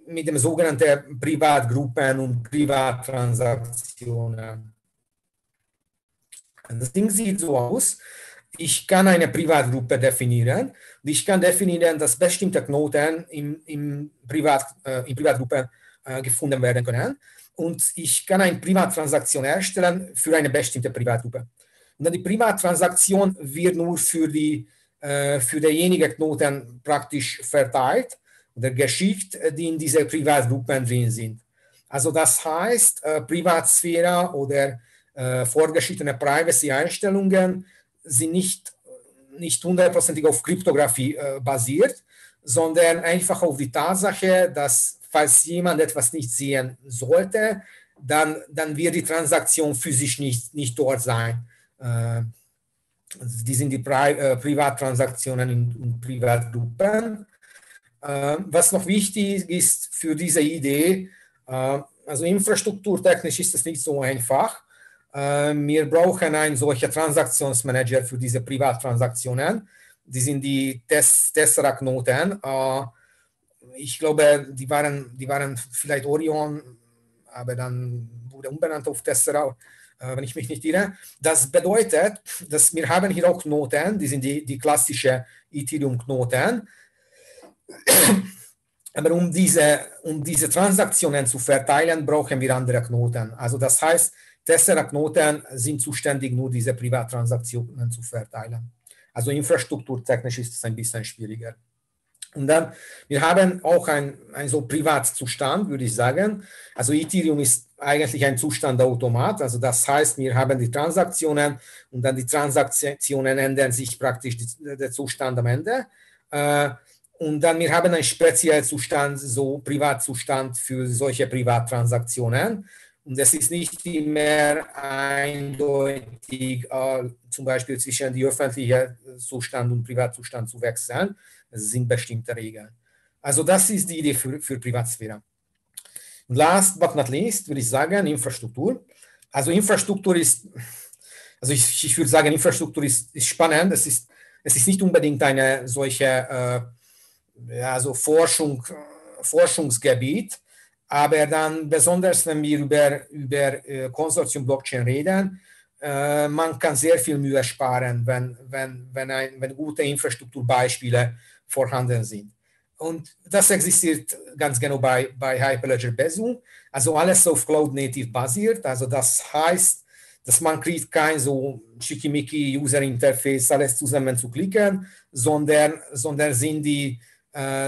mit dem sogenannten Privatgruppen und Privattransaktionen. Das Ding sieht so aus, ich kann eine Privatgruppe definieren und ich kann definieren, dass bestimmte Knoten im, im Privat, äh, in Privatgruppen gefunden werden können, und ich kann eine Privattransaktion erstellen für eine bestimmte Privatgruppe. Und dann die Privattransaktion wird nur für die äh, für derjenige Knoten praktisch verteilt oder geschickt, die in dieser Privatgruppen drin sind. Also das heißt, äh, Privatsphäre oder äh, fortgeschrittene Privacy-Einstellungen sind nicht, nicht hundertprozentig auf Kryptographie äh, basiert, sondern einfach auf die Tatsache, dass falls jemand etwas nicht sehen sollte, dann, dann wird die Transaktion physisch nicht, nicht dort sein. Äh, die sind die Pri äh, Privattransaktionen in, in Privatgruppen. Äh, was noch wichtig ist für diese Idee, äh, also infrastrukturtechnisch ist es nicht so einfach. Äh, wir brauchen einen solchen Transaktionsmanager für diese Privattransaktionen. Die sind die Tesseract-Noten. Äh, ich glaube, die waren, die waren vielleicht Orion, aber dann wurde umbenannt auf Tesseract, äh, wenn ich mich nicht irre. Das bedeutet, dass wir haben hier auch Knoten, die sind die, die klassische Ethereum-Knoten. Aber um diese, um diese Transaktionen zu verteilen, brauchen wir andere Knoten. Also das heißt, Tesseract-Knoten sind zuständig, nur diese Privattransaktionen zu verteilen. Also infrastrukturtechnisch ist es ein bisschen schwieriger. Und dann, wir haben auch einen so Privatzustand, würde ich sagen. Also Ethereum ist eigentlich ein Zustandautomat. Also das heißt, wir haben die Transaktionen und dann die Transaktionen ändern sich praktisch die, der Zustand am Ende. Äh, und dann, wir haben einen speziellen Zustand, so Privatzustand für solche Privattransaktionen. Und das ist nicht immer eindeutig, äh, zum Beispiel zwischen die öffentliche Zustand und Privatzustand zu wechseln. Das sind bestimmte Regeln. Also das ist die Idee für, für Privatsphäre. Und last but not least würde ich sagen, Infrastruktur. Also Infrastruktur ist, also ich, ich würde sagen, Infrastruktur ist, ist spannend. Es ist, es ist nicht unbedingt eine solche äh, ja, so Forschung, Forschungsgebiet. Aber dann besonders, wenn wir über, über Konsortium-Blockchain reden, äh, man kann sehr viel Mühe sparen, wenn, wenn, wenn, ein, wenn gute Infrastrukturbeispiele vorhanden sind. Und das existiert ganz genau bei, bei Hyperledger Besu. Also alles auf Cloud-Native basiert. Also das heißt, dass man kriegt kein so Schickimicki-User-Interface, alles zusammen zu klicken, sondern, sondern sind die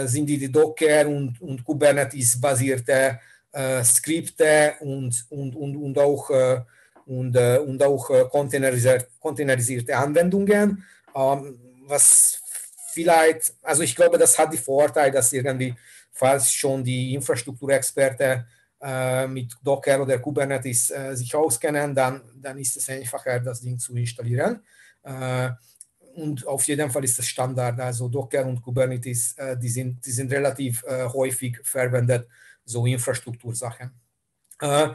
sind die, die Docker und, und Kubernetes-basierte äh, Skripte und, und, und, und auch, äh, und, äh, und auch äh, containerisierte, containerisierte Anwendungen, ähm, was vielleicht, also ich glaube, das hat den Vorteil, dass irgendwie, falls schon die Infrastrukturexperte äh, mit Docker oder Kubernetes äh, sich auskennen, dann, dann ist es einfacher, das Ding zu installieren. Äh, Und auf jeden Fall ist das Standard, also Docker und Kubernetes, äh, die, sind, die sind relativ äh, häufig verwendet, so Infrastruktursachen. Äh,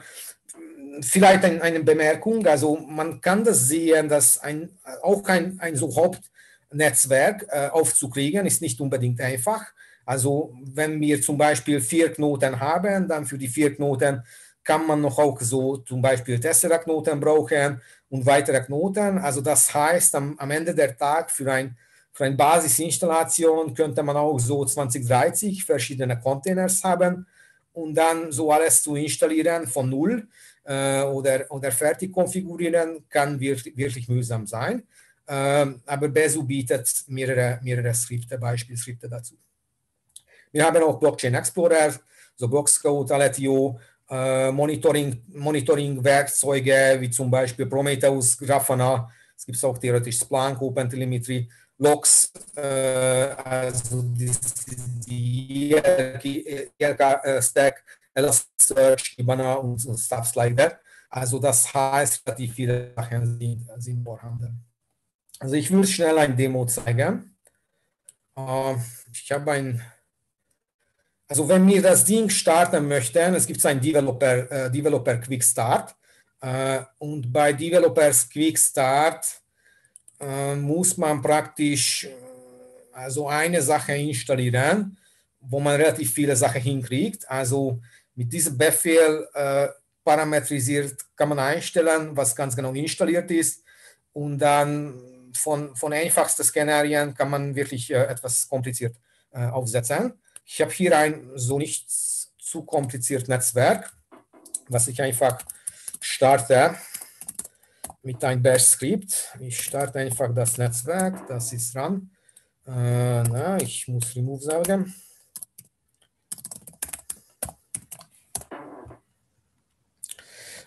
vielleicht ein, eine Bemerkung, also man kann das sehen, dass ein, auch ein, ein so Hauptnetzwerk äh, aufzukriegen, ist nicht unbedingt einfach. Also wenn wir zum Beispiel vier Knoten haben, dann für die vier Knoten kann man noch auch so zum Beispiel Tesseract-Knoten brauchen und weitere Knoten. Also das heißt, am, am Ende der Tag für, ein, für eine Basisinstallation könnte man auch so zwanzig, dreißig verschiedene Containers haben und dann so alles zu installieren von null äh, oder, oder fertig konfigurieren, kann wirklich, wirklich mühsam sein. Ähm, aber Besu bietet mehrere, mehrere Skripte, Beispielskripte dazu. Wir haben auch Blockchain Explorer, so Bloxcode, Alethio, Monitoring, Monitoring-Werkzeuge wie zum Beispiel Prometheus, Grafana, es gibt auch theoretisch Splunk, OpenTelemetry, Logs, äh, also die, die E R K-Stack, Alastria, Kibana und, und Stuff like that. Also das heißt, dass die viele Sachen sind, sind vorhanden. Also ich will schnell ein Demo zeigen. Uh, ich habe ein... Also wenn wir das Ding starten möchten, es gibt einen Developer, äh, Developer Quick Start äh, und bei Developers Quick Start äh, muss man praktisch äh, also eine Sache installieren, wo man relativ viele Sachen hinkriegt. Also mit diesem Befehl äh, parametrisiert kann man einstellen, was ganz genau installiert ist und dann von, von einfachsten Szenarien kann man wirklich äh, etwas kompliziert äh, aufsetzen. Ich habe hier ein so nicht zu kompliziertes Netzwerk, was ich einfach starte mit einem Bash-Skript. Ich starte einfach das Netzwerk, das ist dran. Äh, na, ich muss Remove sagen.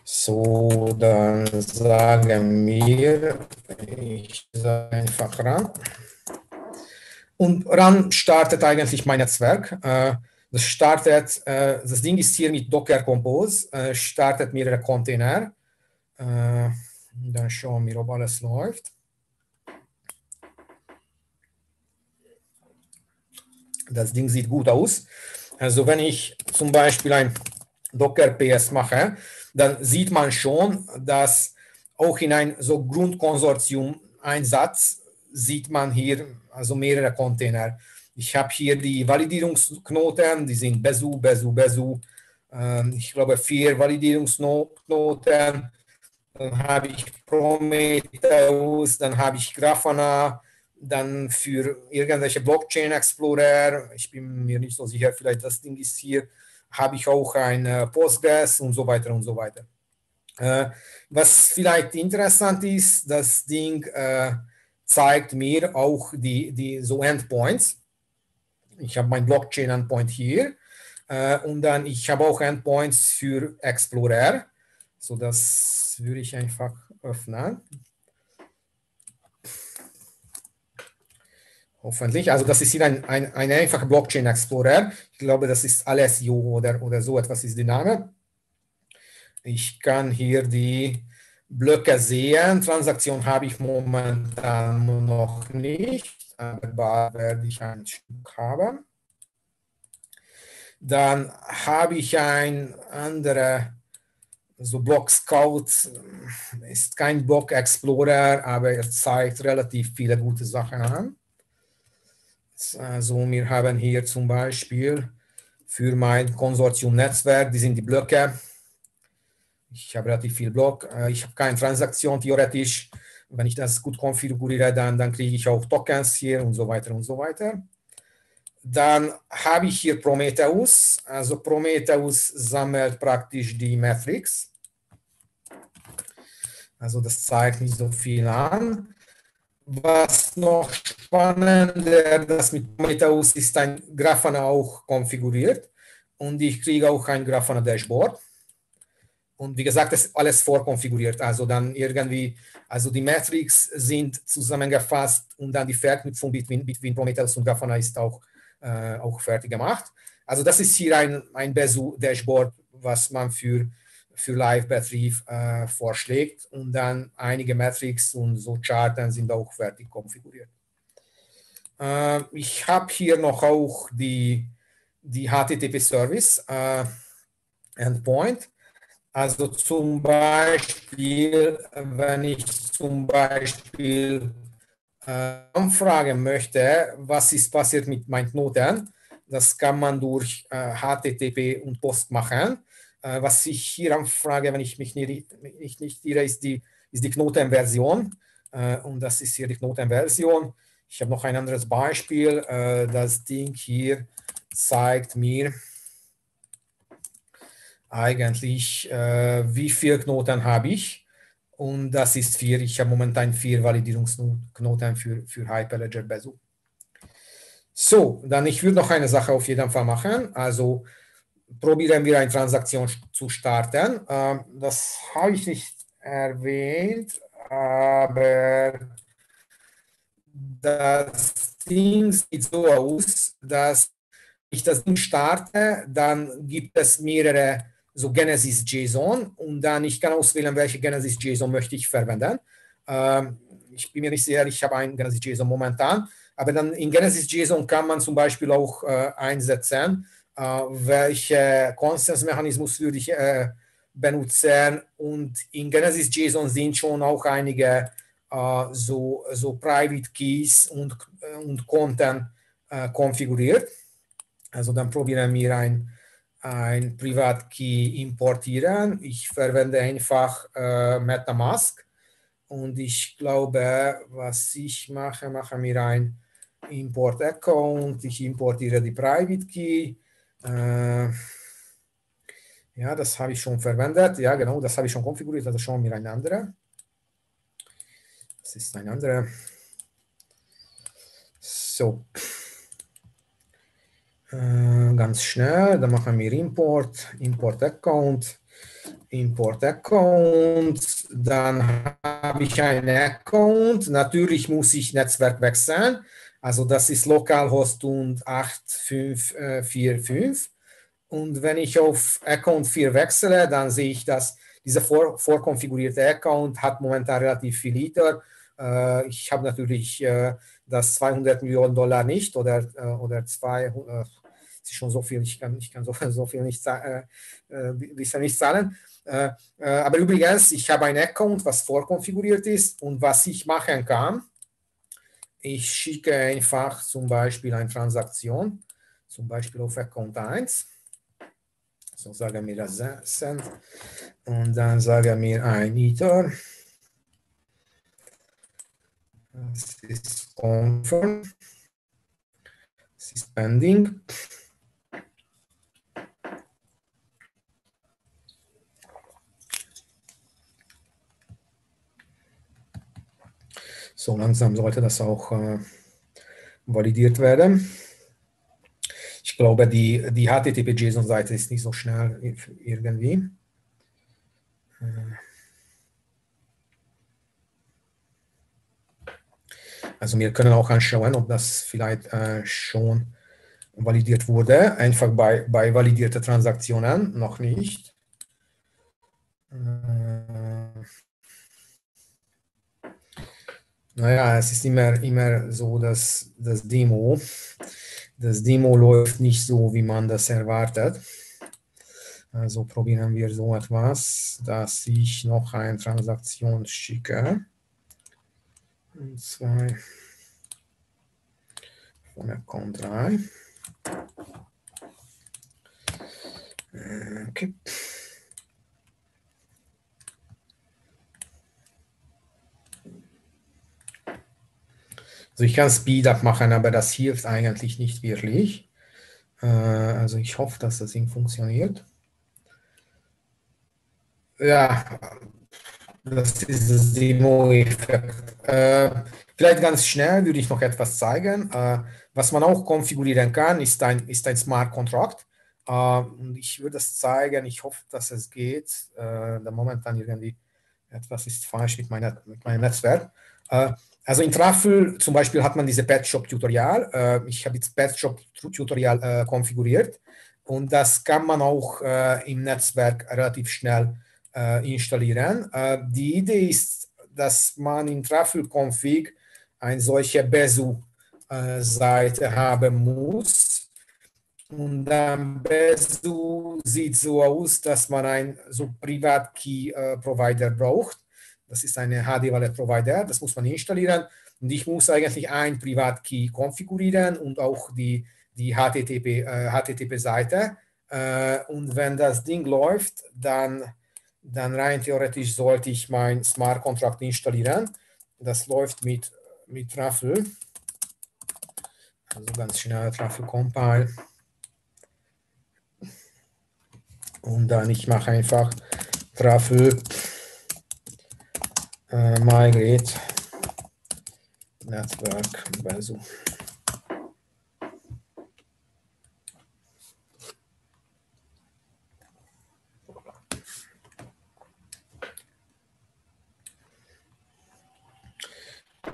So, dann sagen wir, ich sage einfach ran. Und ran startet eigentlich mein Netzwerk. Das startet, das Ding ist hier mit Docker Compose, startet mehrere Container. Dann schauen wir, ob alles läuft. Das Ding sieht gut aus. Also wenn ich zum Beispiel ein Docker P S mache, dann sieht man schon, dass auch in einem so Grundkonsortium-Einsatz sieht man hier also mehrere Container. Ich habe hier die Validierungsknoten, die sind Besu, Besu, Besu. Ich glaube vier Validierungsknoten. Dann habe ich Prometheus, dann habe ich Grafana, dann für irgendwelche Blockchain Explorer, ich bin mir nicht so sicher, vielleicht das Ding ist hier, habe ich auch ein Postgres und so weiter und so weiter. Äh, was vielleicht interessant ist, das Ding äh, zeigt mir auch die, die so Endpoints. Ich habe mein Blockchain Endpoint hier äh, und dann ich habe auch Endpoints für Explorer. So, das würde ich einfach öffnen. Hoffentlich. Also das ist hier ein, ein, ein einfacher Blockchain Explorer. Ich glaube, das ist Alethio oder, oder so etwas ist der Name. Ich kann hier die Blöcke sehen. Transaktion habe ich momentan noch nicht, aber werde ich ein Stück haben. Dann habe ich ein andere, so Block Scout ist kein Block Explorer, aber er zeigt relativ viele gute Sachen an. Also wir haben hier zum Beispiel für mein Konsortium-Netzwerk, die sind die Blöcke. Ich habe relativ viel Block. Ich habe keine Transaktion theoretisch. Wenn ich das gut konfiguriere, dann, dann kriege ich auch Tokens hier und so weiter und so weiter. Dann habe ich hier Prometheus. Also Prometheus sammelt praktisch die Matrix. Also das zeigt nicht so viel an. Was noch spannender, das mit Prometheus ist ein Grafana auch konfiguriert und ich kriege auch ein Grafana Dashboard. Und wie gesagt, das ist alles vorkonfiguriert. Also dann irgendwie, also die Metrics sind zusammengefasst und dann die Verknüpfung between, between Prometheus und Grafana ist auch, äh, auch fertig gemacht. Also das ist hier ein, ein Besu Dashboard, was man für für Live-Betrieb äh, vorschlägt und dann einige Metrics und so Charten sind auch fertig konfiguriert. Äh, ich habe hier noch auch die, die H T T P-Service äh, Endpoint. Also zum Beispiel, wenn ich zum Beispiel äh, anfragen möchte, was ist passiert mit meinen Knoten, das kann man durch äh, H T T P und Post machen. Was ich hier anfrage, wenn ich mich nicht, nicht irre, ist die, ist die Knotenversion. Und das ist hier die Knotenversion. Ich habe noch ein anderes Beispiel. Das Ding hier zeigt mir eigentlich, wie viele Knoten habe ich. Und das ist vier. Ich habe momentan vier Validierungsknoten für, für Hyperledger Besu. So, dann ich würde noch eine Sache auf jeden Fall machen. Also probieren wir eine Transaktion zu starten. Das habe ich nicht erwähnt, aber das Ding sieht so aus, dass ich das Ding starte, dann gibt es mehrere so Genesis JSON und dann ich kann auswählen, welche Genesis JSON möchte ich verwenden. Ich bin mir nicht sicher, ich habe einen Genesis JSON momentan, aber dann in Genesis JSON kann man zum Beispiel auch einsetzen, Uh, welche Konsensmechanismus würde ich äh, benutzen und in Genesis JSON sind schon auch einige uh, so, so Private Keys und, und Content uh, konfiguriert. Also dann probieren wir ein, ein Privat Key importieren. Ich verwende einfach uh, MetaMask und ich glaube, was ich mache, mache mir ein Import Account. Ich importiere die Private Key. Ja, das habe ich schon verwendet. Ja, genau, das habe ich schon konfiguriert. Also schauen wir eine andere. Das ist eine andere. So. Äh, ganz schnell. Dann machen wir Import, Import Account. Import Account, dann habe ich einen Account, natürlich muss ich Netzwerk wechseln, also das ist Localhost und acht fünf vier fünf und wenn ich auf Account vier wechsle, dann sehe ich, dass dieser vor, vorkonfigurierte Account hat momentan relativ viel Ether. Äh, ich habe natürlich äh, das zweihundert Millionen Dollar nicht oder, äh, oder zweihundert, äh, das ist schon so viel, ich kann, ich kann so, so viel nicht, äh, bisher nicht zahlen. Äh, äh, aber übrigens, ich habe ein Account, was vorkonfiguriert ist und was ich machen kann, ich schicke einfach zum Beispiel eine Transaktion, zum Beispiel auf Account eins. So sage mir das Send und dann sage mir ein Ether. Das ist Confirm. Das ist Pending. So langsam sollte das auch äh, validiert werden. Ich glaube, die, die H T T P-JSON-Seite ist nicht so schnell irgendwie. Also wir können auch anschauen, ob das vielleicht äh, schon validiert wurde. Einfach bei, bei validierten Transaktionen noch nicht. Äh, Naja, es ist immer, immer so, dass das Demo, das Demo läuft nicht so, wie man das erwartet. Also probieren wir so etwas, dass ich noch eine Transaktion schicke. Und zwei von Account drei. Okay. Also ich kann Speed-Up machen, aber das hilft eigentlich nicht wirklich. Also ich hoffe, dass das Ding funktioniert. Ja, das ist das Demo-Effekt. Vielleicht ganz schnell würde ich noch etwas zeigen. Was man auch konfigurieren kann, ist ein, ist ein Smart Contract. Und ich würde das zeigen. Ich hoffe, dass es geht. Momentan irgendwie etwas ist falsch mit, meiner, mit meinem Netzwerk. Also in Truffle zum Beispiel hat man diese Pet Shop Tutorial. Ich habe jetzt Pet Shop Tutorial konfiguriert und das kann man auch im Netzwerk relativ schnell installieren. Die Idee ist, dass man in Truffle Config eine solche Besu-Seite haben muss und dann Besu sieht so aus, dass man einen so Privat-Key-Provider braucht. Das ist eine H D-Wallet-Provider, das muss man installieren und ich muss eigentlich ein Privatkey konfigurieren und auch die, die H T T P-Seite. Äh, äh, und wenn das Ding läuft, dann, dann rein theoretisch sollte ich meinen Smart Contract installieren. Das läuft mit, mit Truffle. Also ganz schnell Truffle Compile. Und dann ich mache einfach Truffle Uh, migrate Network Besu.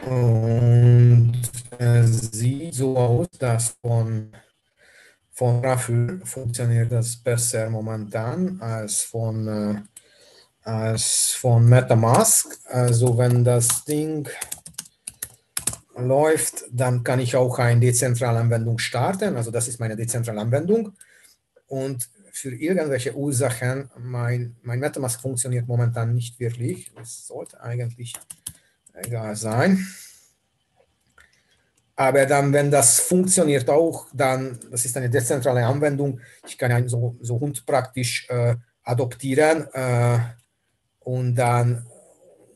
Und es sieht so aus, dass von, von Truffle funktioniert das besser momentan als von äh, als von MetaMask. Also wenn das Ding läuft, dann kann ich auch eine dezentrale Anwendung starten. Also das ist meine dezentrale Anwendung. Und für irgendwelche Ursachen, mein, mein MetaMask funktioniert momentan nicht wirklich. Es sollte eigentlich egal sein. Aber dann, wenn das funktioniert auch, dann, das ist eine dezentrale Anwendung. Ich kann einen so, so Hund praktisch äh, adoptieren, äh, Und dann,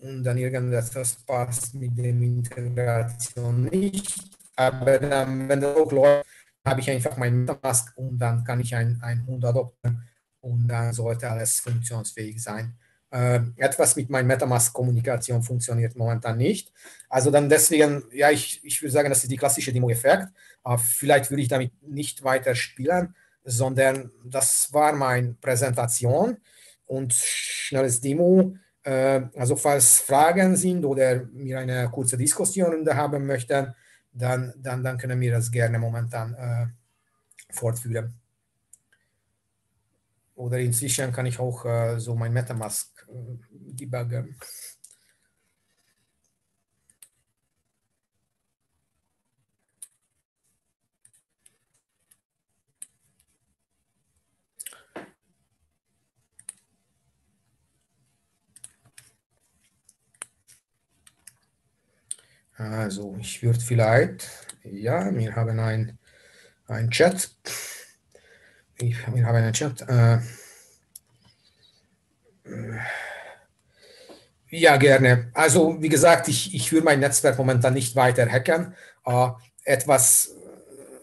und dann irgendetwas passt mit der Integration nicht. Aber dann, wenn das auch läuft, habe ich einfach mein MetaMask und dann kann ich einen Hund adoptieren und dann sollte alles funktionsfähig sein. Äh, etwas mit meiner MetaMask-Kommunikation funktioniert momentan nicht. Also dann deswegen, ja, ich, ich würde sagen, das ist die klassische Demo-Effekt. Äh, vielleicht würde ich damit nicht weiter spielen, sondern das war meine Präsentation. und schnelles Demo. Also falls Fragen sind oder wir eine kurze Diskussion haben möchten, dann, dann, dann können wir das gerne momentan äh, fortführen. Oder inzwischen kann ich auch äh, so mein MetaMask äh, debuggen. Also ich würde vielleicht, ja, wir haben ein, ein Chat. Ich, wir haben einen Chat. Äh, ja, gerne. Also wie gesagt, ich, ich würde mein Netzwerk momentan nicht weiter hacken. Äh, etwas,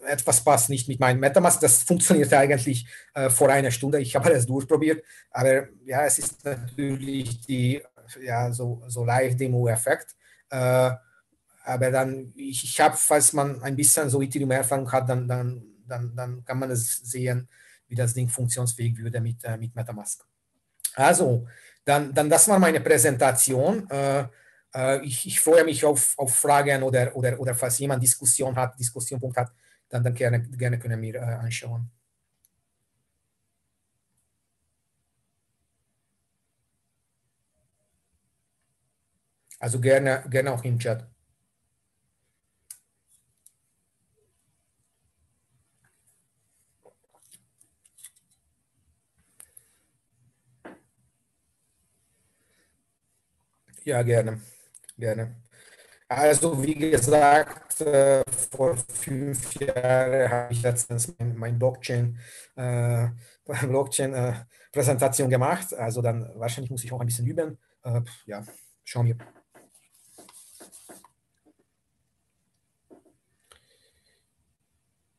etwas passt nicht mit meinem MetaMask. Das funktionierte eigentlich äh, vor einer Stunde. Ich habe alles durchprobiert. Aber ja, es ist natürlich die, ja, so, so Live-Demo-Effekt. Äh, Aber dann, ich, ich habe, falls man ein bisschen so Ethereum-Erfahrung hat, dann, dann, dann, dann kann man es sehen, wie das Ding funktionsfähig würde mit, äh, mit MetaMask. Also, dann, dann das war meine Präsentation. Äh, äh, ich, ich freue mich auf, auf Fragen oder, oder, oder falls jemand Diskussion hat, Diskussionspunkt hat, dann, dann gerne, gerne können wir äh, anschauen. Also gerne, gerne auch im Chat. Ja, gerne, gerne. Also wie gesagt, äh, vor fünf Jahren habe ich letztens mein, mein Blockchain, äh, Blockchain äh, Präsentation gemacht. Also dann wahrscheinlich muss ich auch ein bisschen üben. Äh, ja, schauen wir.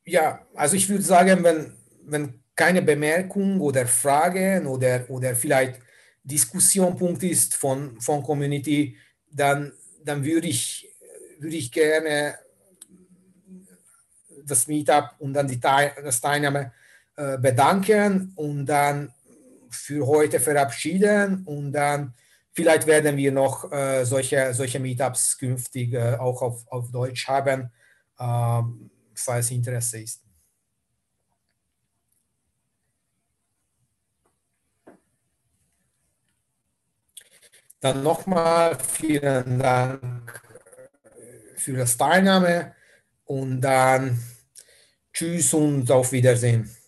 Ja, also ich würde sagen, wenn, wenn keine Bemerkung oder Fragen oder, oder vielleicht Diskussionspunkt ist von, von Community, dann, dann würde ich, würde ich gerne das Meetup und dann die Teil, das Teilnahme äh, bedanken und dann für heute verabschieden und dann vielleicht werden wir noch äh, solche, solche Meetups künftig äh, auch auf, auf Deutsch haben, äh, falls Interesse ist. Dann nochmal vielen Dank für das Teilnahme und dann tschüss und auf Wiedersehen.